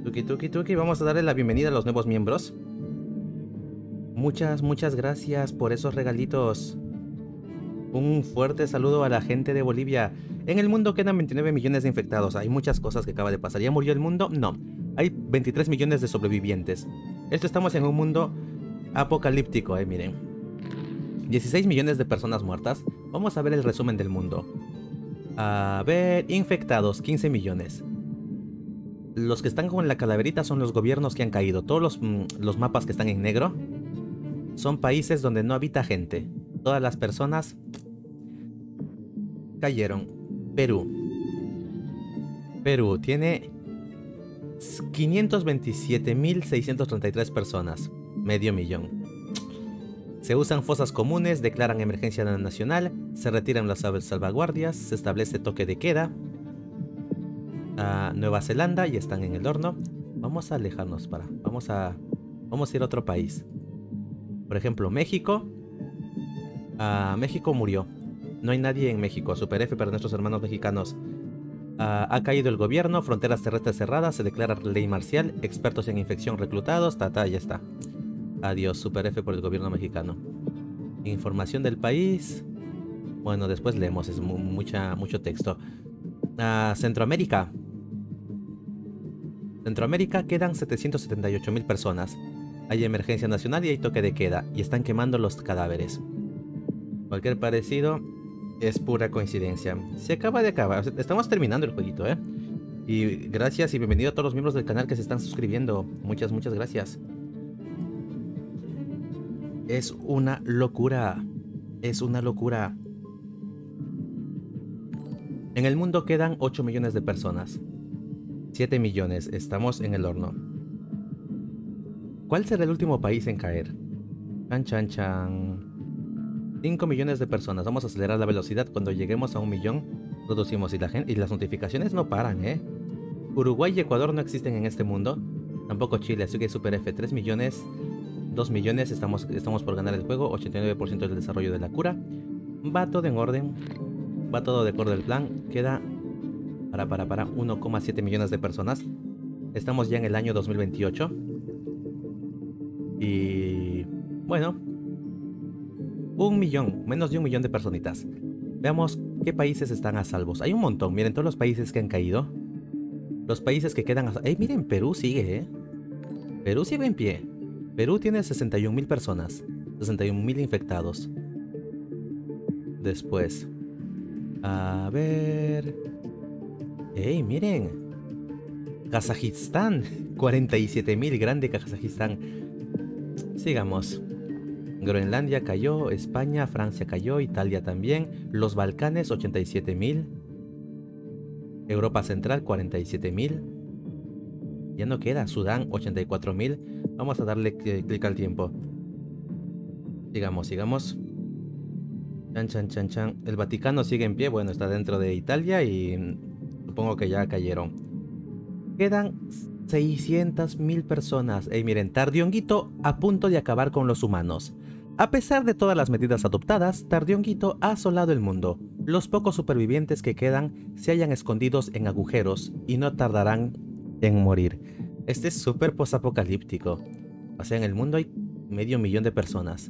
Tuki, tuki, tuki. Vamos a darle la bienvenida a los nuevos miembros. Muchas, muchas gracias por esos regalitos. Un fuerte saludo a la gente de Bolivia. En el mundo quedan veintinueve millones de infectados. Hay muchas cosas que acaba de pasar. ¿Ya murió el mundo? No. Hay veintitrés millones de sobrevivientes. Esto estamos en un mundo apocalíptico, eh, miren. dieciséis millones de personas muertas. Vamos a ver el resumen del mundo. A ver, infectados, quince millones. Los que están con la calaverita son los gobiernos que han caído. Todos los, los mapas que están en negro son países donde no habita gente. Todas las personas cayeron. Perú. Perú tiene quinientas veintisiete mil seiscientas treinta y tres personas. Medio millón. Se usan fosas comunes, declaran emergencia nacional, se retiran las salvaguardias, se establece toque de queda. Uh, Nueva Zelanda y están en el horno. Vamos a alejarnos para... Vamos a... Vamos a ir a otro país. Por ejemplo, México. Uh, México murió. No hay nadie en México. Super F para nuestros hermanos mexicanos. Uh, ha caído el gobierno. Fronteras terrestres cerradas. Se declara ley marcial. Expertos en infección reclutados. Ta, ta, ya está. Adiós. Super F por el gobierno mexicano. Información del país. Bueno, después leemos. Es mu mucha, mucho texto. Uh, Centroamérica. Centroamérica quedan setecientas setenta y ocho mil personas. Hay emergencia nacional y hay toque de queda. Y están quemando los cadáveres. Cualquier parecido es pura coincidencia. Se acaba de acabar. Estamos terminando el jueguito, ¿eh? Y gracias y bienvenido a todos los miembros del canal que se están suscribiendo. Muchas, muchas gracias. Es una locura. Es una locura. En el mundo quedan ocho millones de personas. siete millones. Estamos en el horno. ¿Cuál será el último país en caer? Chan, chan, chan. cinco millones de personas. Vamos a acelerar la velocidad. Cuando lleguemos a un millón, producimos y, la gente, y las notificaciones no paran, ¿eh? Uruguay y Ecuador no existen en este mundo. Tampoco Chile, así que Super F. tres millones. dos millones. Estamos, estamos por ganar el juego. ochenta y nueve por ciento del desarrollo de la cura. Va todo en orden. Va todo de acuerdo al plan. Queda para, para, para uno coma siete millones de personas. Estamos ya en el año dos mil veintiocho. Y... bueno... Un millón, menos de un millón de personitas. Veamos qué países están a salvos. Hay un montón, miren todos los países que han caído. Los países que quedan a salvos. ¡Ey, miren! Perú sigue, ¿eh? Perú sigue en pie. Perú tiene sesenta y un mil personas. sesenta y un mil infectados. Después. A ver... ¡Ey, miren! Kazajistán. cuarenta y siete mil, grande Kazajistán. Sigamos. Groenlandia cayó, España, Francia cayó, Italia también, los Balcanes ochenta y siete mil, Europa Central cuarenta y siete mil, ya no queda, Sudán ochenta y cuatro mil, vamos a darle clic al tiempo. Sigamos, sigamos. Chan, chan, chan, chan. El Vaticano sigue en pie, bueno, está dentro de Italia y supongo que ya cayeron. Quedan seiscientas mil personas. Ey, miren, Tardi Honguito a punto de acabar con los humanos. A pesar de todas las medidas adoptadas, Tardi Honguito ha asolado el mundo. Los pocos supervivientes que quedan se hallan escondidos en agujeros y no tardarán en morir. Este es súper posapocalíptico. O sea, en el mundo hay medio millón de personas.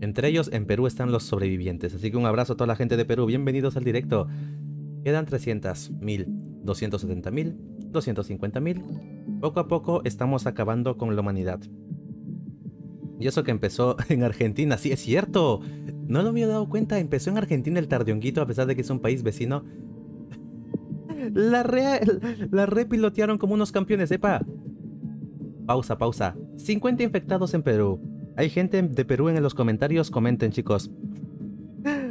Entre ellos, en Perú están los sobrevivientes. Así que un abrazo a toda la gente de Perú. Bienvenidos al directo. Quedan trescientas mil, doscientas setenta mil, doscientas cincuenta mil. Poco a poco estamos acabando con la humanidad. Y eso que empezó en Argentina, sí es cierto. No lo había dado cuenta, empezó en Argentina el Tardi Honguito, a pesar de que es un país vecino. La re... La repilotearon como unos campeones, epa. Pausa, pausa. cincuenta infectados en Perú. Hay gente de Perú en los comentarios, comenten chicos.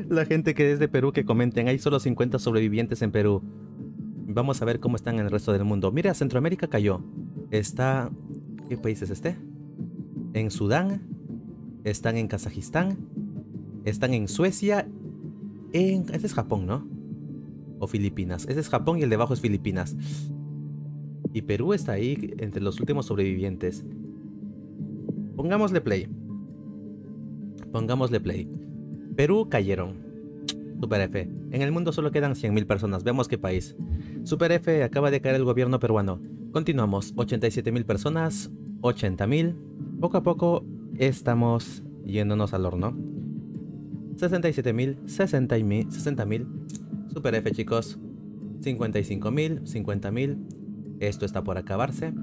La gente que es de Perú que comenten, hay solo cincuenta sobrevivientes en Perú. Vamos a ver cómo están en el resto del mundo. Mira, Centroamérica cayó. Está... ¿Qué país es este? En Sudán. Están en Kazajistán. Están en Suecia. En... Este es Japón, ¿no? O Filipinas. Este es Japón y el de abajo es Filipinas. Y Perú está ahí entre los últimos sobrevivientes. Pongámosle play. Pongámosle play. Perú cayeron. Super F. En el mundo solo quedan cien mil personas. Veamos qué país. Super F, acaba de caer el gobierno peruano. Continuamos. ochenta y siete mil personas. ochenta mil. Poco a poco estamos yéndonos al horno. sesenta y siete mil. sesenta mil. sesenta mil. Super F, chicos. cincuenta y cinco mil. cincuenta mil. Esto está por acabarse.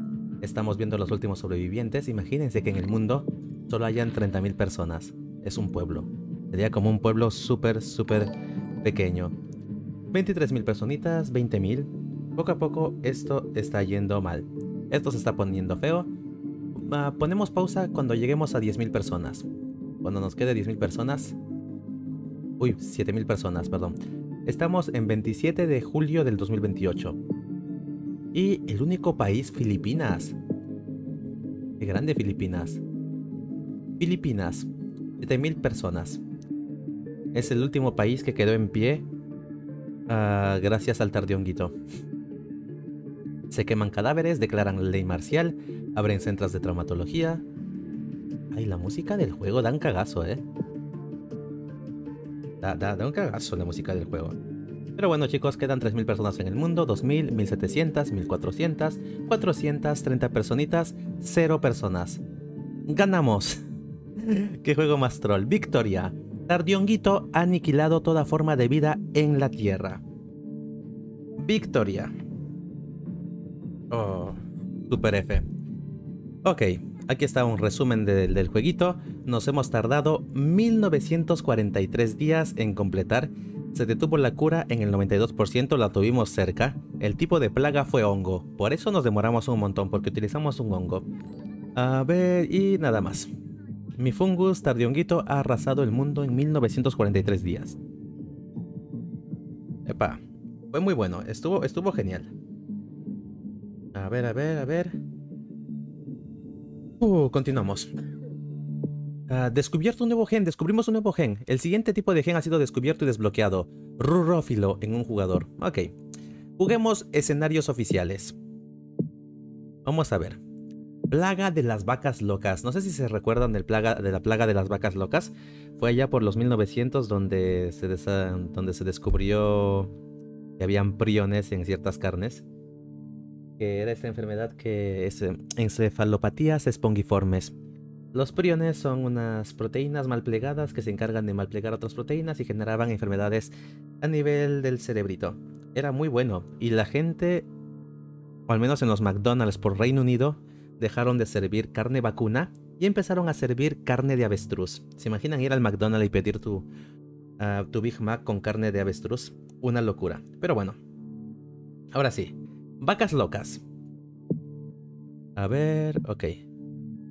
Estamos viendo los últimos sobrevivientes. Imagínense que en el mundo solo hayan treinta mil personas. Es un pueblo. Sería como un pueblo súper, súper pequeño. veintitrés mil personitas, veinte mil. Poco a poco esto está yendo mal. Esto se está poniendo feo. Uh, ponemos pausa cuando lleguemos a diez mil personas. Cuando nos quede diez mil personas... Uy, siete mil personas, perdón. Estamos en veintisiete de julio del dos mil veintiocho. Y el único país, Filipinas. Qué grande Filipinas. Filipinas, siete mil personas. Es el último país que quedó en pie uh, gracias al Tardi Honguito. Se queman cadáveres, declaran ley marcial, abren centros de traumatología. Ay, la música del juego da un cagazo, eh. Da, da, da un cagazo la música del juego. Pero bueno chicos, quedan tres mil personas en el mundo, dos mil, mil setecientos, mil cuatrocientos, cuatrocientos treinta personitas, cero personas. ¡Ganamos! ¡Qué juego más troll! ¡Victoria! Tardi Honguito ha aniquilado toda forma de vida en la Tierra. Victoria. Oh, super F. Ok, aquí está un resumen de, del jueguito. Nos hemos tardado mil novecientos cuarenta y tres días en completar. Se detuvo la cura en el noventa y dos por ciento, la tuvimos cerca. El tipo de plaga fue hongo. Por eso nos demoramos un montón, porque utilizamos un hongo. A ver, y nada más. Mi fungus Tardi Honguito ha arrasado el mundo en mil novecientos cuarenta y tres días. Epa, fue muy bueno, estuvo, estuvo genial. A ver, a ver, a ver. Uh, continuamos. Uh, descubierto un nuevo gen, descubrimos un nuevo gen. El siguiente tipo de gen ha sido descubierto y desbloqueado. Rurófilo en un jugador. Ok, juguemos escenarios oficiales. Vamos a ver. Plaga de las vacas locas. No sé si se recuerdan del plaga, de la plaga de las vacas locas. Fue allá por los mil novecientos donde se, donde se descubrió que habían priones en ciertas carnes. Que era esta enfermedad que es encefalopatías espongiformes. Los priones son unas proteínas mal plegadas que se encargan de malplegar otras proteínas y generaban enfermedades a nivel del cerebrito. Era muy bueno y la gente, o al menos en los McDonald's por Reino Unido, dejaron de servir carne vacuna y empezaron a servir carne de avestruz. ¿Se imaginan ir al McDonald's y pedir tu, uh, tu Big Mac con carne de avestruz? Una locura. Pero bueno. Ahora sí. Vacas locas. A ver... Ok.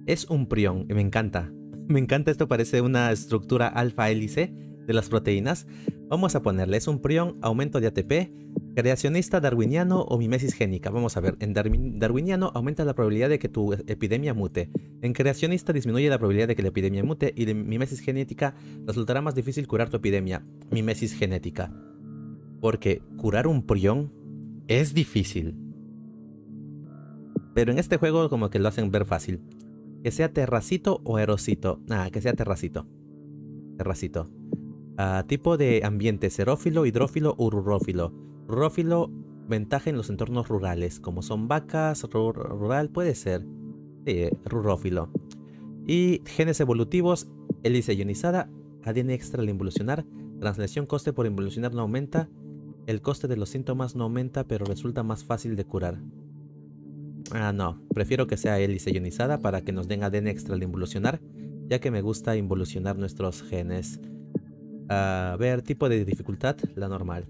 Es un prión. Me encanta. Me encanta. Esto parece una estructura alfa hélice de las proteínas. Vamos a ponerle. Es un prión. Aumento de A T P. Creacionista darwiniano o mimesis génica. Vamos a ver, en darwiniano aumenta la probabilidad de que tu epidemia mute. En creacionista disminuye la probabilidad de que la epidemia mute. Y en mimesis genética resultará más difícil curar tu epidemia. Mimesis genética. Porque curar un prión es difícil. Pero en este juego como que lo hacen ver fácil. Que sea terracito o erosito. Ah, que sea terracito. Terracito. Ah, tipo de ambiente, xerófilo, hidrófilo o rurófilo. Rurófilo, ventaja en los entornos rurales, como son vacas, rur, rural, puede ser. Sí, rurófilo. Y genes evolutivos, hélice ionizada, A D N extra al involucionar, translación coste por involucionar no aumenta, el coste de los síntomas no aumenta, pero resulta más fácil de curar. Ah, no, prefiero que sea hélice ionizada para que nos den A D N extra al involucionar, ya que me gusta involucionar nuestros genes. A ver, tipo de dificultad, la normal.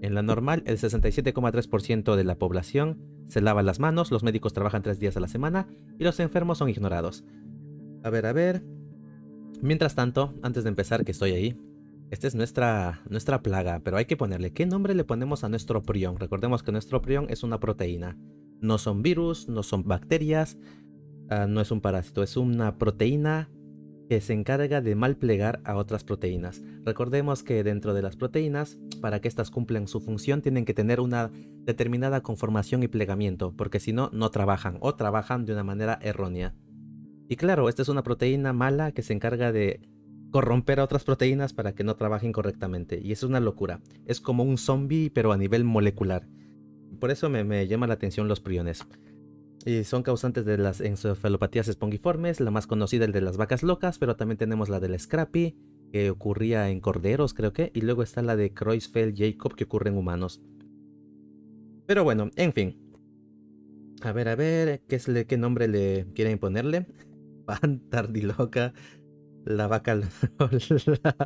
En la normal, el sesenta y siete coma tres por ciento de la población se lava las manos, los médicos trabajan tres días a la semana y los enfermos son ignorados. A ver, a ver. Mientras tanto, antes de empezar, que estoy ahí. Esta es nuestra, nuestra plaga, pero hay que ponerle. ¿Qué nombre le ponemos a nuestro prión? Recordemos que nuestro prión es una proteína. No son virus, no son bacterias, uh, no es un parásito. Es una proteína que se encarga de malplegar a otras proteínas. Recordemos que dentro de las proteínas, para que éstas cumplan su función, tienen que tener una determinada conformación y plegamiento, porque si no, no trabajan o trabajan de una manera errónea. Y claro, esta es una proteína mala que se encarga de corromper a otras proteínas para que no trabajen correctamente. Y eso es una locura. Es como un zombie, pero a nivel molecular. Por eso me, me llama la atención los priones. Y son causantes de las encefalopatías espongiformes. La más conocida es de las vacas locas, pero también tenemos la del Scrapie, que ocurría en corderos, creo que. Y luego está la de Creutzfeldt-Jakob, que ocurre en humanos. Pero bueno, en fin. A ver, a ver, ¿qué, es le, qué nombre le quieren ponerle? Pan, tardiloca... La vaca Lola.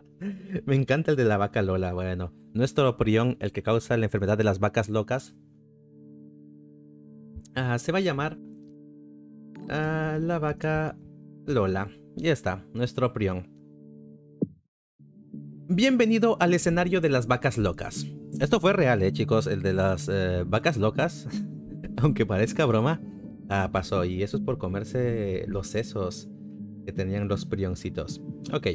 Me encanta el de la vaca Lola. Bueno, nuestro prión, el que causa la enfermedad de las vacas locas, uh, se va a llamar uh, la vaca Lola. Ya está, nuestro prión. Bienvenido al escenario de las vacas locas. Esto fue real, eh, chicos. El de las eh, vacas locas, aunque parezca broma, uh, pasó. Y eso es por comerse los sesos que tenían los prioncitos. Ok.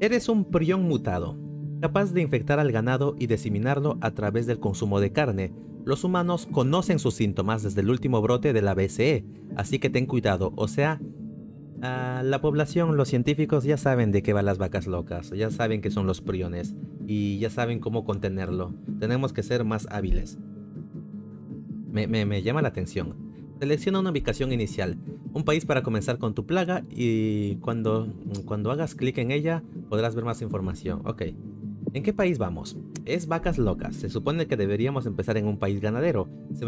Eres un prión mutado, capaz de infectar al ganado y diseminarlo a través del consumo de carne. Los humanos conocen sus síntomas desde el último brote de la B C E, así que ten cuidado. O sea, uh, la población, los científicos ya saben de qué van las vacas locas, ya saben que son los priones y ya saben cómo contenerlo. Tenemos que ser más hábiles. Me, me, me llama la atención. Selecciona una ubicación inicial, un país para comenzar con tu plaga, y cuando, cuando hagas clic en ella podrás ver más información. Ok, ¿en qué país vamos? Es vacas locas, se supone que deberíamos empezar en un país ganadero. Se me